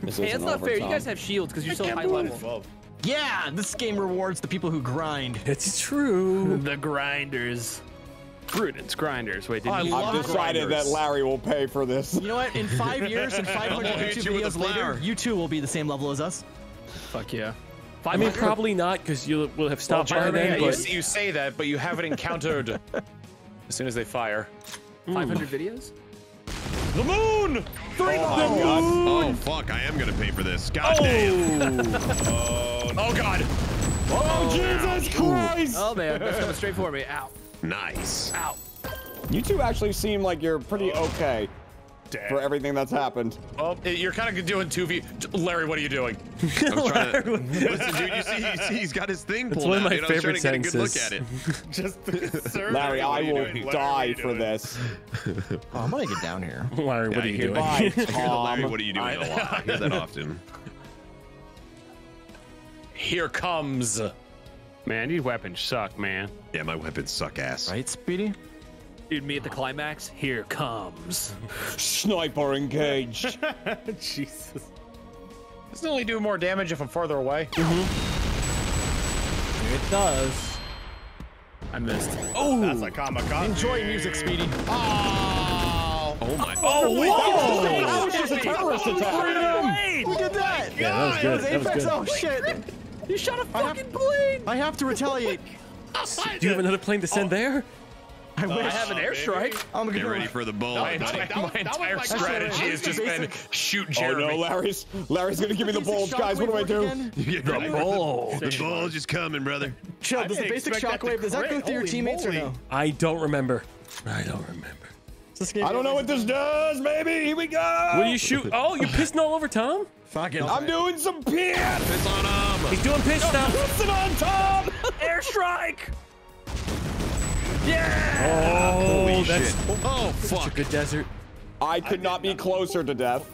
This hey, that's not fair. Time. You guys have shields because you're so high level. Above. Yeah, this game rewards the people who grind. It's true. The grinders. Prudence grinders. Wait, did you? I've decided grinders. that Larry will pay for this. You know what? In five years and five hundred YouTube videos later, you two will be the same level as us. Fuck yeah. Five I mean, hundred. probably not, because you will have stopped well, by then. Yeah, but... You say that, but you haven't encountered. As soon as they fire. five hundred mm. videos? The moon! Three oh, the God. moon! Oh, fuck. I am going to pay for this. God oh. damn. oh, no. oh, God. Oh, oh Jesus ow. Christ. Oh, man. That's coming straight for me. Ow. Nice. Ow. You two actually seem like you're pretty oh. okay Damn. for everything that's happened. Well, you're kind of doing two v. Larry, what are you doing? I'm trying to. Listen, dude, you see, you see he's got his thing pulled out. Dude, I was trying to get a good look at it. Just Larry, I will Larry, die for this. Oh, I'm gonna get down here. Larry, what yeah, are you doing? Goodbye, Tom. I hear the Larry, what are you doing I, a lot. I hear that often. Here comes. Man, these weapons suck, man. Yeah, my weapons suck ass. Right, Speedy? Dude, me at the climax, here comes. Sniper engaged. Jesus. Doesn't it only do more damage if I'm farther away? Mm-hmm. It does. I missed. Oh, that's a kamikaze. Enjoy music, Speedy. Oh, oh my! Oh, whoa! Oh, that was just a terrorist attack. Look at that! Yeah, that was good. It was Apex. That was good. Oh shit! You shot a fucking I have, plane. I have to retaliate. Do you have another plane to send oh. there? I wish. Uh, I have an airstrike. Baby. I'm gonna get ready for the bullet. No, my, my, my entire was, strategy has just basic. been shoot Jeremy. Oh no, Larry's Larry's gonna give me the bulge, guys. What do I do? The bulge. The bulge is coming, brother. Chill. Does the basic shockwave, does that go through your teammates or no? I don't remember. I don't remember. I don't know what this does, baby. Here we go. Will you shoot? Oh, you're pissing all over Tom. Fuck it. I'm doing some piss. Piss on him. He's doing piss stuff. Pissing on Tom. Airstrike. Yeah! Oh, holy that's, shit. Oh, fuck. Such a good desert. I could I not be closer to death.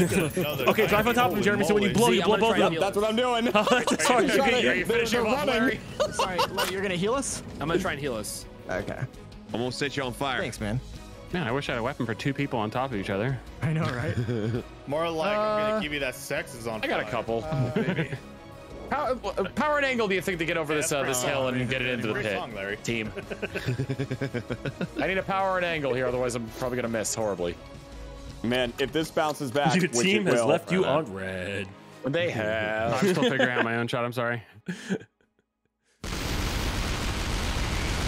Okay, drive on top of him, Jeremy, so when you blow, See, you blow both of them. That's what I'm doing. Oh, that's sorry, you're gonna, yeah, you they're, they're off, running. Sorry, Larry, you're gonna heal us? I'm gonna try and heal us. Okay. Almost set you on fire. Thanks, man. Man, I wish I had a weapon for two people on top of each other. I know, right? More like uh, I'm gonna give you that sex is on I got fire. A couple. Uh, maybe. How, power and angle do you think to get over yeah, this uh, this hill and get it into the pit? Song, Larry. Team. I need a power and angle here, otherwise I'm probably gonna miss horribly. Man, if this bounces back, your which team it has will, left you on red. They have. I'm still figuring out my own shot. I'm sorry.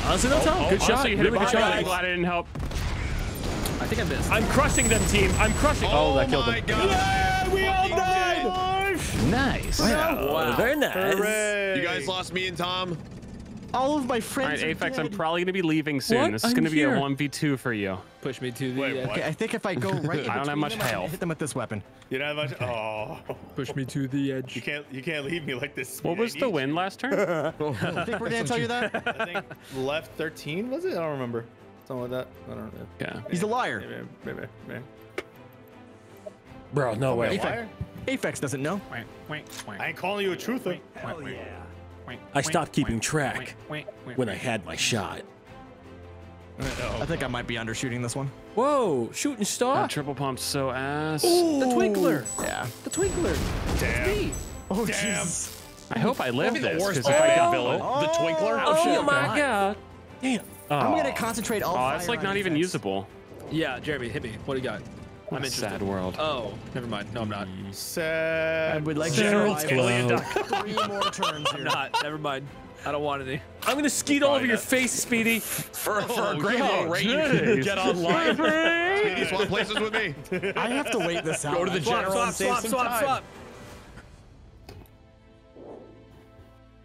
Honestly, no, Tom. Oh, oh, good shot. You hit really it good shot. I'm glad I didn't help. I think I missed. I'm crushing them, team. I'm crushing. Oh, oh that killed them. God. Yeah, we all died. Nice. Wow. Wow. Very nice. Hooray. You guys lost me and Tom. All of my friends. All right, Apex, I'm probably going to be leaving soon. What? This is going to be a one v two for you. Push me to the. Wait, okay, I think if I go right, in I don't have much them, health. I hit them with this weapon. You don't have much. Okay. Oh. Push me to the edge. You can't. You can't leave me like this. What was the win last turn? oh, I think we're going to tell you that. I think left thirteen was it? I don't remember. Something like that. I don't know. Yeah. Maybe. He's a liar. Maybe, maybe, maybe. Bro, no way. Liar? Apex doesn't know. I ain't calling you a truther. Hell yeah. I stopped keeping track when I had my shot. I think I might be undershooting this one. Whoa, shooting star. That triple pump's so ass. Ooh. The Twinkler. Yeah. The Twinkler. Damn. It's me. Oh, jeez. I hope I live this. The, worst oh, oh, the Twinkler. Oh, oh my God. God. Damn. Oh. I'm going to concentrate all. Oh, that's like not even usable. Yeah, Jeremy, hit me. What do you got? I'm in sad world. Oh, never mind. No, I'm not. Sad. I would like Gerald's alien. Three more turns here. I'm not. Never mind. I don't want any. I'm gonna skeet all over your face, Speedy. For, for oh, a great long range. Get online. Speedy, swap places with me. I have to wait this out. Go to the swap, general. Swap, and save swap, some swap, time. swap.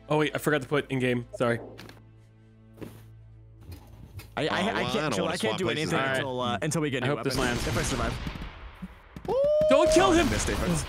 Oh wait, I forgot to put in game. Sorry. I, I, oh, well, I can't, I chill, I can't do places. anything right. until, uh, until we get new I hope weapons. This lands. If I survive. Ooh. Don't kill him! Oh,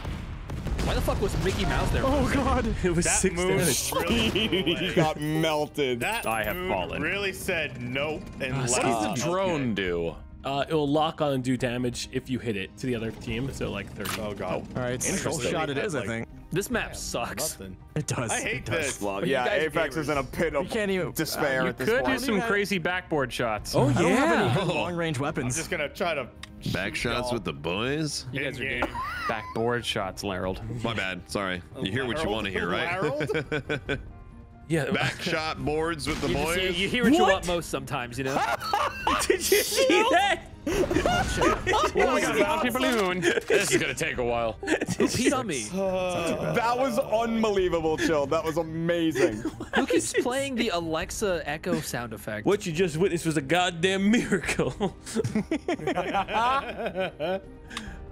why the fuck was Mickey Mouse there? Oh god! It was that six moves really He got melted. That I have fallen. really said nope and uh, left. What does the drone okay. do? Uh, it will lock on and do damage if you hit it to the other team, so like thirty. Oh god. Oh. Alright, so shot it is, I think. This map yeah, sucks. Nothing. It does. I hate does. this. Well, yeah, Apex gamers. is in a pit of can't even, despair uh, at this point. You could do some crazy backboard shots. Oh, yeah. I don't have any long-range weapons. I'm just going to try to back shots with the boys? You guys are doing backboard shots, Larald. My bad. Sorry. You hear what you want to hear, right? Yeah. Back shot boards with the you boys? See, you hear what, what you want most sometimes, you know? Did you see that? Oh my God, bouncy balloon. This is gonna take a while. Dummy. Uh, that was unbelievable, Chill. That was amazing. Luke is playing the Alexa echo sound effect. What you just witnessed was a goddamn miracle.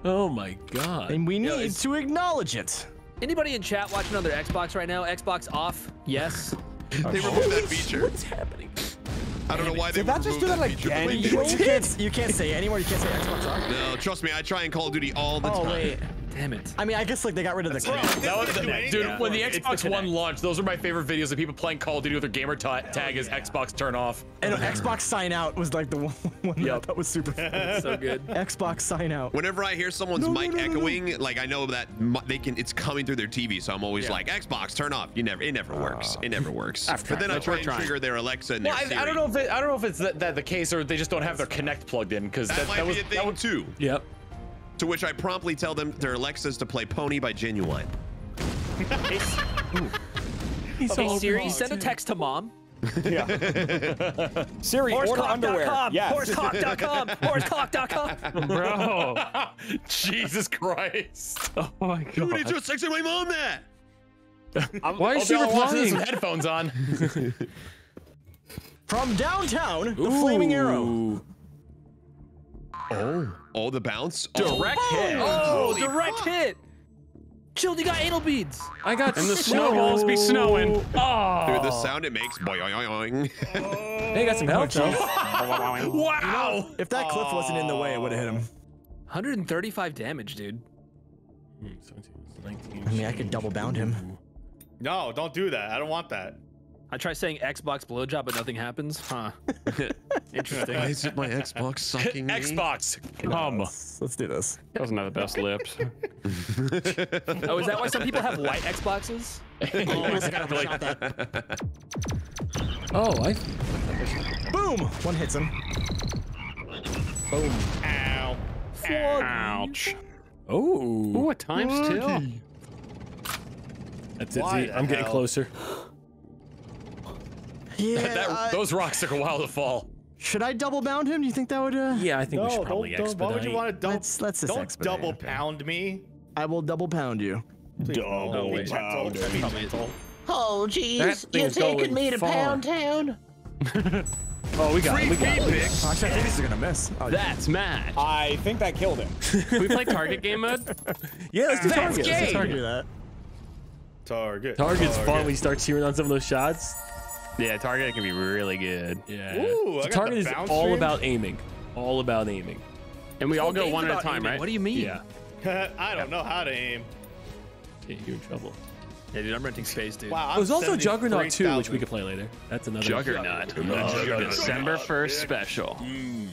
Oh my God. And we need to acknowledge it. Anybody in chat watching on their Xbox right now? Xbox off? Yes. They removed that feature. What's happening? I don't know why they did that just do that again. Like you, can't, you can't say anymore. You can't say Xbox on. No, trust me. I try and Call of Duty all the oh, time. Oh wait, damn it. I mean, I guess like they got rid of the. Connect. That was the, dude, yeah. when the Xbox the One launched, those are my favorite videos of people playing Call of Duty with their gamer ta tag yeah. as Xbox turn off. And Xbox sign out was like the one, one yep. that was super fun. So good. Xbox sign out. Whenever I hear someone's no, mic no, no, echoing, no. like I know that they can. It's coming through their T V, so I'm always yeah. like Xbox turn off. You never. It never uh, works. It never works. After but then I try and trigger their Alexa and their Siri. I don't know if it, I don't know if it's that, that the case or they just don't have their Kinect plugged in because that, that might that was, be a thing that was, too. Yep. To which I promptly tell them their Alexas to play Pony by Genuine. He's, he's oh, so hey Siri, send too. a text to mom. Yeah. Siri, order underwear. Yes. Horsecock dot com. Horsecock dot com. Bro. Jesus Christ. Oh my God. You need to sexually mom that. I'm, Why is she replying? Headphones on. From downtown, the Ooh. Flaming arrow. Oh. Oh, the bounce. Direct oh. hit. Oh, Holy direct fuck. hit. Chilled, you got anal beads. I got And the snow balls be snowing. Oh. Dude, the sound it makes. Boing, oh. They got some health, though. Wow. You know, if that oh. cliff wasn't in the way, it would have hit him. one hundred thirty-five damage, dude. seventeen, nineteen, I mean, I could double bound him. No, don't do that. I don't want that. I try saying Xbox blowjob, but nothing happens. Huh. Interesting. Why is it my Xbox sucking me? Xbox, come. Let's, let's do this. That was not the best lips. Oh, is that why some people have white Xboxes? Oh, I just gotta push out that. Oh, I... Boom! One hits him. Boom. Ow. Ouch. Oh. Ooh, at times, too. That's it, Z. I'm getting closer. Yeah, that, I, those rocks took a while to fall. Should I double bound him? Do you think that would? Uh... Yeah, I think no, we should probably don't, expedite. Why would you want to double? Let's, let's just don't expedite. Double pound me. I will double pound you. Please, double no, pound. Oh jeez, you're taking me to far. Pound Town. Oh, we got him. We got him. Oh, actually, I think this is gonna miss. Oh, that's mad. I think that killed him. Can we play target game mode? Yeah, let's do target. Game. Let's target that. Target. Target's target. Fun when he starts cheering on some of those shots. Yeah, target can be really good. Yeah. Ooh, so target is all range. About aiming. All about aiming. And we all go one at a time, aiming. Right? What do you mean? Yeah. I don't know how to aim. Yeah, you're in trouble. Yeah, dude, I'm renting space, dude. Wow, there's also Juggernaut two, which we could play later. That's another Juggernaut. Juggernaut. Oh, Juggernaut. December first yeah. special. Mm.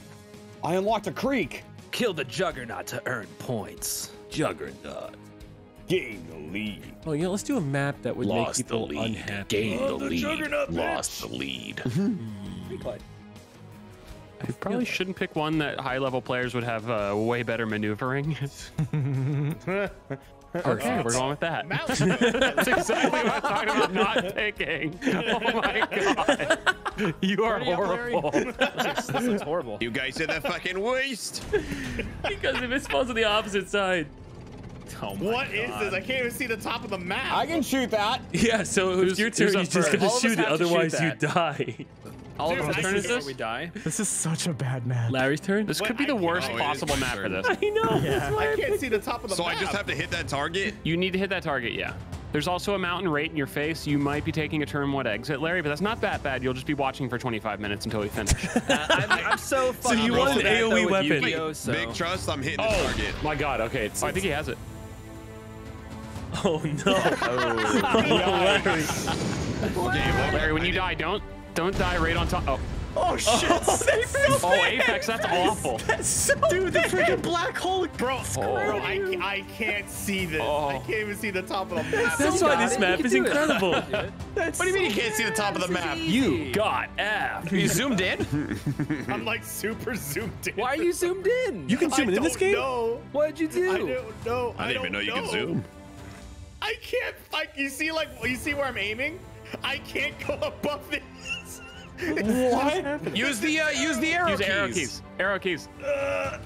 I unlocked a creek. Kill the Juggernaut to earn points. Juggernaut. Gain the lead. Oh yeah, let's do a map that would Lost make people the lead. Unhappy. Gain the, the lead. Lost the lead. Mm-hmm. I probably shouldn't pick one that high-level players would have uh, way better maneuvering. Okay, we're going with that. That's exactly what I'm talking about not picking. Oh my god, you are horrible. This is horrible. You guys are the fucking worst. Because if it spawns on the opposite side. Oh what God. Is this? I can't even see the top of the map. I can shoot that. Yeah, so who's, your turn. You're just gonna shoot it, otherwise shoot you die. All Dude, of us turn is this? We die. This is such a bad map. Larry's turn. This what? Could be the worst oh, possible map turn. For this. I know. Yeah. I can't see the top of the so map. So I just have to hit that target. You need to hit that target. Yeah. There's also a mountain right in your face. You might be taking a turn what exit, Larry, but that's not that bad. You'll just be watching for twenty-five minutes until we finish. uh, I'm, I'm so fucking. So you want an AoE weapon? Big trust. I'm hitting the target. My God. Okay. I think he has it. Oh no! Oh, Larry. Okay, Larry, when you die, don't don't die right on top. Oh. Oh shit! Oh, they failed. Oh, Apex, that's awful. That's so dude, the freaking black hole. Bro, oh. bro, I I can't see this. Oh. I can't even see the top of the map. That's why this it. Map is incredible. What do you mean you can't see the top of the map? You got F. You zoomed in? I'm like super zoomed in. Why are you zoomed in? You can zoom in in this game. Know. What'd you do? I don't know. I, I didn't even know you could zoom. I can't, like, you see, like, you see where I'm aiming? I can't go above this. What? Use the, uh, use the arrow use keys. Arrow keys. Arrow keys. Uh,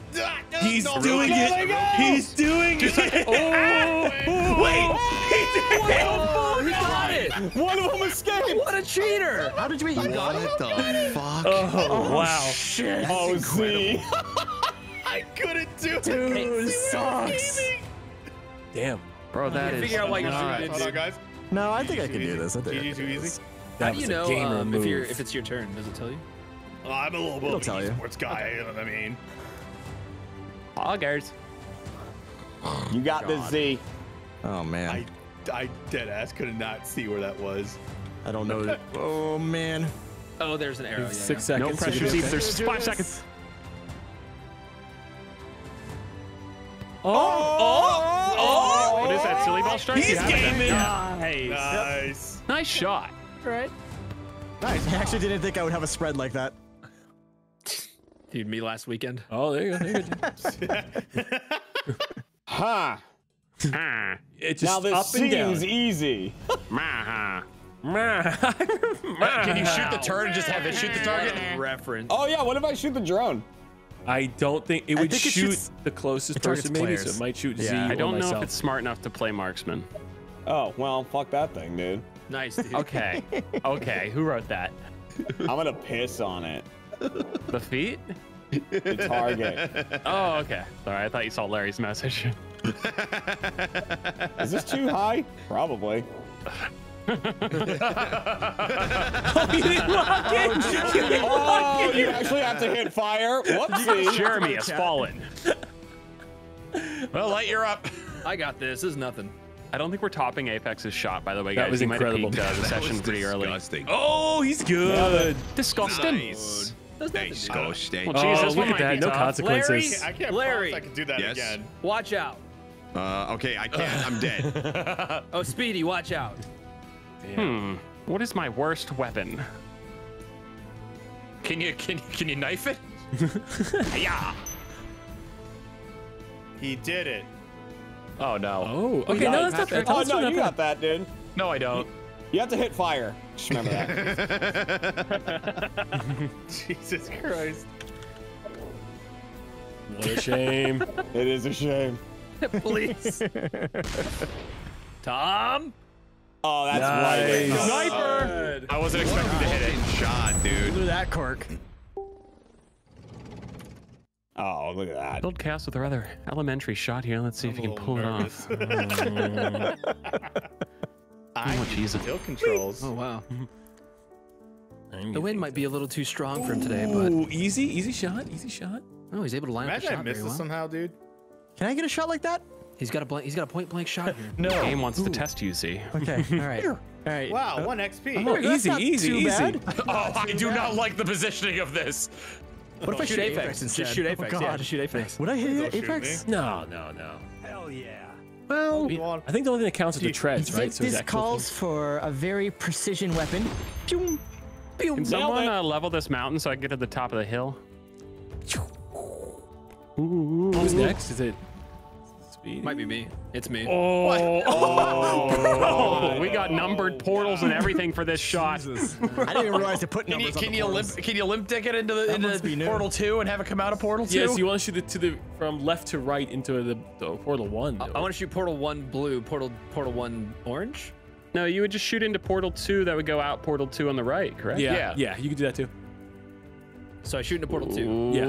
he's, no, doing no, no, no. he's doing Just it. He's doing it. Oh. Wait. He did oh, it. He got it. One of them escaped. What a cheater. How did you eat? What got the it? Fuck? Oh, oh, wow. Shit. Oh, incredible. I couldn't do it. Dude, it sucks. Damn. Bro, that is figure out why you're doing it, dude. Guys. No, I think I can do this. I think G G too easy. How do you know um, if you're if it's your turn? Does it tell you? Well, I'm a little bit of a sports guy. You know what I mean? Poggers. You got this, Z. Oh man. I I dead ass could not see where that was. I don't know. Oh man. Oh, there's an arrow. Six seconds. No pressure, Z. There's five seconds. Oh! Oh! Oh! What is that? Silly ball strike? He's gaming. Nice. Nice. Nice shot. Right. Nice. I actually didn't think I would have a spread like that. Dude, me last weekend. Oh, there you go. There you go. Ha! It just now this up seems and down. Easy. Can you shoot the turret and just have it shoot the target? Reference. Oh yeah, what if I shoot the drone? I don't think it would think shoot it shoots, the closest person, maybe, players. So it might shoot yeah, Z I don't or know myself. If it's smart enough to play marksman. Oh, well, fuck that thing, dude. Nice, dude. Okay. Okay, who wrote that? I'm gonna piss on it. The feet? The target. Oh, okay. Sorry, I thought you saw Larry's message. Is this too high? Probably. Oh, you didn't lock it! Oh, you didn't lock it! You actually have to hit fire. Whoopsie. Jeremy has fallen. Well, Light, you're up. I got this. This is nothing. I don't think we're topping Apex's shot, by the way, guys. That was he incredible. Peaked, uh, the that session was pretty disgusting. Early. Oh, he's good. Yeah. Disgusting. Nice. Disgusting. Well, Jesus, oh, look at that. No tough. consequences. Larry, I can't Larry. I can do that yes. again. Watch out. Uh, okay, I can't. I'm dead. Oh, Speedy, watch out. Yeah. Hmm. What is my worst weapon? Can you can you, can you knife it? Yeah. He did it. Oh no. Oh. Okay. No, that's not that. Oh no, you got that, dude. No, I don't. You have to hit fire. Just remember that. Jesus Christ. What a shame. It is a shame. Please. Tom. Oh, that's nice. Right. Sniper! Oh, I wasn't expecting wow. to hit it. Shot, dude. Look at that cork. Oh, look at that. Build cast with a rather elementary shot here. Let's see I'm if you can pull nervous. it off. I oh, Jesus. Still controls. Oh, wow. The wind might be a little too strong for him today, but. Ooh, easy, easy shot, easy shot. Oh, he's able to line Imagine up the shot I missed very well. somehow, dude. Can I get a shot like that? He's got a blank, he's got a point blank shot here. No. The game wants Ooh. to test you, see. Okay, all right. All right. Wow, one X P. Oh, oh, easy, easy, easy. Bad. Oh, I do bad. not like the positioning of this. What if I shoot Apex, Apex instead? Just shoot Apex, oh, God. yeah. Just shoot Apex. Would I hit Apex? No, no, no. Hell yeah. Well, I think the only thing that counts is the treads, right? So this calls for a very precision weapon. Can someone uh, level this mountain so I can get to the top of the hill? Who's next? Is it? Might be me. It's me. Oh, oh bro. We got numbered portals and everything for this shot. Jesus. I didn't even realize to put numbers. Can you, can you limp? Can you limp dick it into the into portal two and have it come out of portal two? Yes, you want to shoot it to the from left to right into the, the portal one. I, I want to shoot portal one blue, portal portal one orange. No, you would just shoot into portal two. That would go out portal two on the right, correct? Yeah, yeah, yeah you could do that too. So I shoot into portal two. Yeah.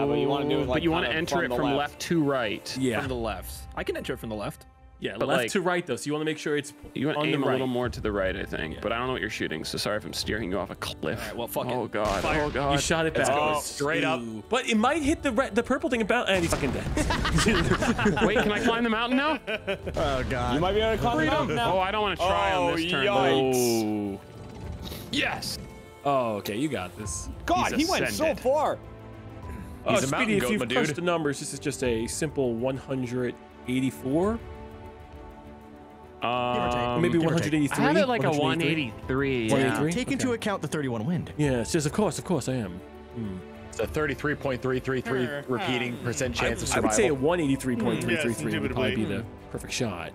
Yeah, but you want to do it like But you want to enter from it from left. left to right. Yeah. From the left. I can enter it from the left. Yeah, but left like, to right though. So you want to make sure it's you want to aim right. a little more to the right, I think. Yeah. But I don't know what you're shooting, so sorry if I'm steering you off a cliff. All right, well, fuck oh, it. God. Fire. Oh god. You shot it back. Oh, straight up. But it might hit the re the purple thing about and he's fucking dead. Wait, can I climb the mountain now? Oh god. You might be able to climb the mountain now. Oh, I don't want to try oh, on this turn. Yikes. Oh. Yes. Oh, okay, you got this. God, he went so far. Oh, He's a Speedy, if you've pushed the numbers, this is just a simple one hundred eighty-four. Um, maybe one hundred eighty-three. I had it like a one eighty-three. one eighty-three? Yeah. Take okay. into account the thirty-one wind. Yeah, it's just, of course, of course, I am. Hmm. It's a thirty-three point three three three repeating percent chance I, of survival. I would say a one eighty-three point three three three yes, would probably be the perfect shot.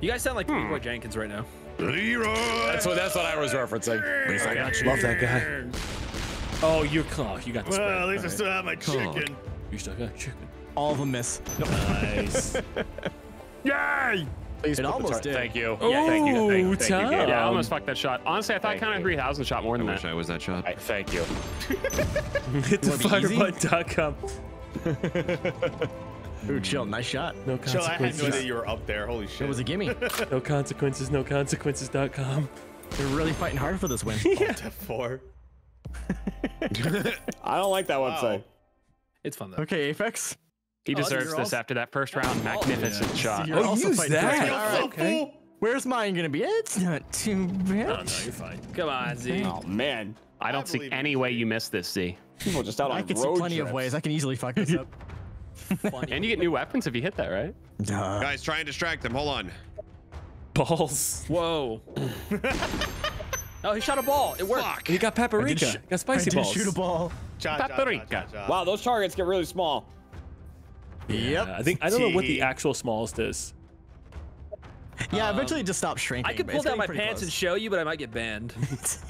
You guys sound like hmm. Leroy Jenkins right now. Leroy. That's what that's what I was referencing. Wait, I got you. Love that guy. Oh, you're Clyde. You got the Well, at least right. I still have my Clyde. chicken. You still got chicken. All of them miss. Nice. Yay! Please it almost did. Thank you. Oh, yeah, thank you. Thank, thank Tom. You. Yeah, I almost fucked that shot. Honestly, I thought thank kind of three thousand shot more than I that. I wish I was that shot. Right, thank you. Hit the Firebud dot com. Ooh, Chill, nice shot. No consequences. Chill, I had no idea you were up there. Holy shit. It was a gimme. No consequences, no consequences dot com. They're really fighting hard for this win. Yeah. four. I don't like that website. Wow. It's fun though. Okay, Apex. He deserves oh, this also... after that first round. Magnificent oh, yeah. shot. So oh, also use that. Right, okay. Where's mine gonna be? It's not too bad. Oh, no, you're fine. Come on, Z. Oh, man. I don't I see any way you miss this, Z. People just out on I can see plenty trips. of ways. I can easily fuck this up. Funny. And you get new weapons if you hit that, right? Duh. Guys, try and distract them. Hold on. Balls. Whoa. Oh, he shot a ball. It worked. Fuck. He got paprika. He got spicy I balls. Shoot a ball. Cha, paprika. Cha, cha, cha. Wow, those targets get really small. Yep. Yeah, I think I don't know what the actual smallest is. Yeah, um, eventually it just stopped shrinking. I could pull down my pants close. and show you, but I might get banned.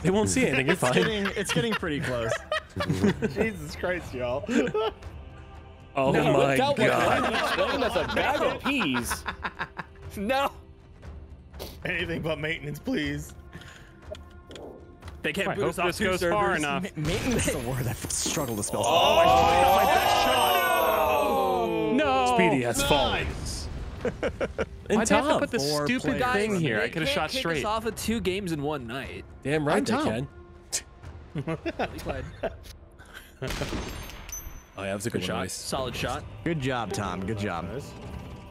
They won't see anything. You're fine. It's getting, it's getting pretty close. Jesus Christ, y'all. Oh no, my God. That's a bag of peas. No. Anything but maintenance, please. They can't boot us off two servers. Far enough. Ma maintenance is a word I struggle to spell. Oh, oh I oh, my best shot. No. no. Speedy has fallen. And I'd have to put this stupid players. thing here. They I could have shot straight. Us off of two games in one night. Damn right they can. Oh, yeah, that was a good, good shot. Nice. Solid good shot. Good job, Tom. Good job.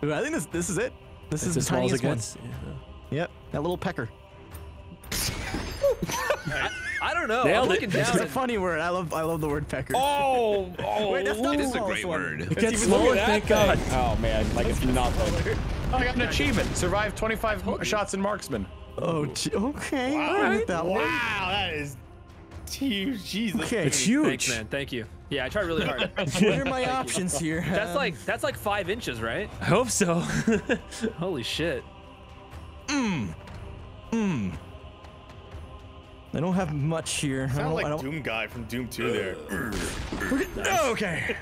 Ooh, I think this this is it. This it's is the tiniest one. Yeah. Yep, that little pecker. I, I don't know. Nailed I'm looking it. Down. It's a funny word. I love I love the word pecker. Oh, oh wait, that's not it is a great one. word. It, it gets smaller. Thank God. Oh man, like it's not. Like, oh, I got an achievement. Survive twenty-five oh. shots in marksman. Oh, okay. Wow. All right. That wow, one. that is. Huge, Jesus. Okay. It's huge. Thanks, man. Thank you. Yeah, I tried really hard. What are my options here? That's like that's like five inches, right? I hope so. Holy shit. Mmm. Mmm. I don't have much here. Sound I don't, like I don't... Doom Guy from Doom two there. Nice. Okay.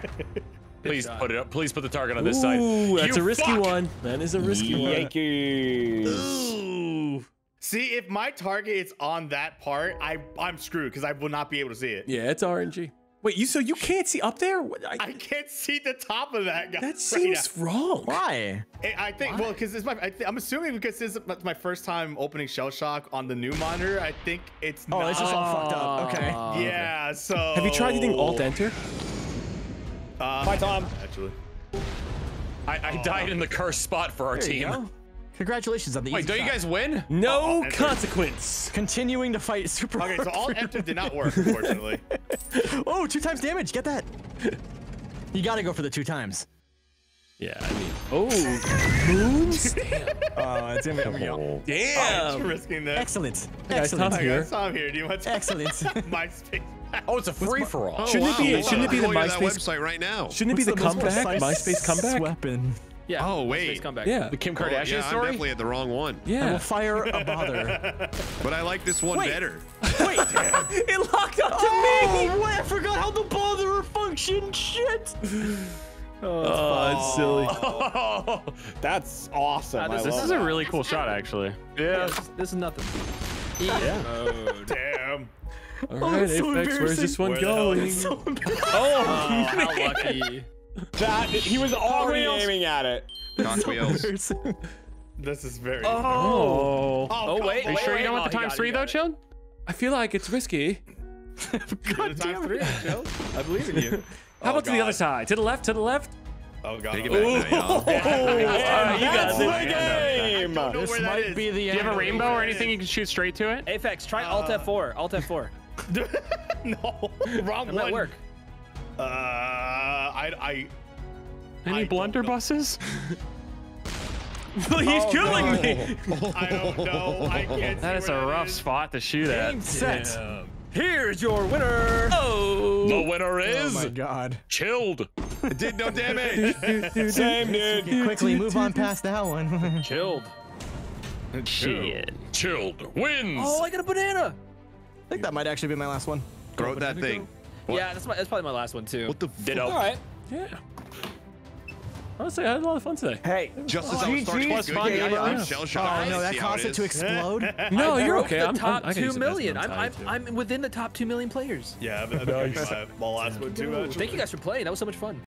Please put it up. Please put the target on this Ooh, side. Ooh, that's you a risky fuck. one. That is a risky Yikers. one. Ooh. See, if my target is on that part, I I'm screwed because I will not be able to see it. Yeah, it's R N G. Wait, you so you can't see up there? I, I can't see the top of that guy. That seems right wrong. Why? I think Why? well, because it's my. I th I'm assuming because this is my first time opening ShellShock on the new monitor. I think it's. Oh, not. It's just all fucked up. Okay. Yeah. Okay. So. Have you tried anything Alt Enter? Uh, Bye, Tom. Actually, I, I oh. died in the cursed spot for our there team. You go. Congratulations on the Wait, easy don't shot. You guys win? No oh, consequence. Continuing to fight super Okay, hard so all Enter did not work, unfortunately. Oh, two times damage. Get that. You got to go for the two times. Yeah, I mean. Oh, moons? Damn. Oh, it's going to be a Damn. Oh, risking that. Excellent. Hey guys, Excellent. Tom's here. Guys, Tom here. Do you want to Excellent. MySpace? Oh, it's a free-for-all. Oh, shouldn't, wow. it shouldn't it be the MySpace? website right now. Shouldn't What's it be the, the comeback? MySpace comeback? Weapon. Yeah. Oh wait. Comeback. Yeah. The Kim Kardashian oh, yeah, story. I'm definitely at the wrong one. Yeah. I will fire a bother. But I like this one wait. better. Wait. It locked up to oh, me. Wait, I forgot how the bother functioned. Shit. Oh, oh that's silly. That's awesome. Uh, this this is that. a really cool shot, actually. Yeah. yeah this, this is nothing. Yeah. Oh damn. All right, oh, Apex. So where's this one Where going? So oh, oh how lucky. That he was already aiming at it. Cock wheels. This is very. Oh. Oh, oh wait. Are you wait, sure wait, you don't want the times three though, Chilled? I feel like it's risky. God damn it. Three, Chilled. I believe in you. How oh, about God. to the other side? To the left. To the left. Oh God. Take it back now, y'all. Yeah, that's the game. I don't know this where that might is. be the. Do you have a rainbow or anything you can shoot straight to it? Apex, try uh, Alt F four. Alt F four. No. Wrong one. That might work. Uh, I, I. Any I blunderbusses? He's oh, killing no. me! I don't know. I can't. That is a rough is. spot to shoot Game at. Game set. Yeah. Here's your winner. Oh. The winner is. Oh my God. Chilled. It did no damage. Same dude. Quickly move on past that one. Chilled. Shit. Chilled wins. Oh, I got a banana. I think that might actually be my last one. Grow that thing. Go? What? Yeah, that's, my, that's probably my last one too. What the fuck? All right. Yeah. Honestly, I had a lot of fun today. Hey, just as oh, I was starting to fun, yeah, yeah. I'm shell shocked. Oh no, that caused it, it to explode. No, you're okay. I'm top I'm, two million. I'm I'm, I'm I'm within the top two million players. Yeah, but that was my last one too. Actually. Thank you guys for playing. That was so much fun.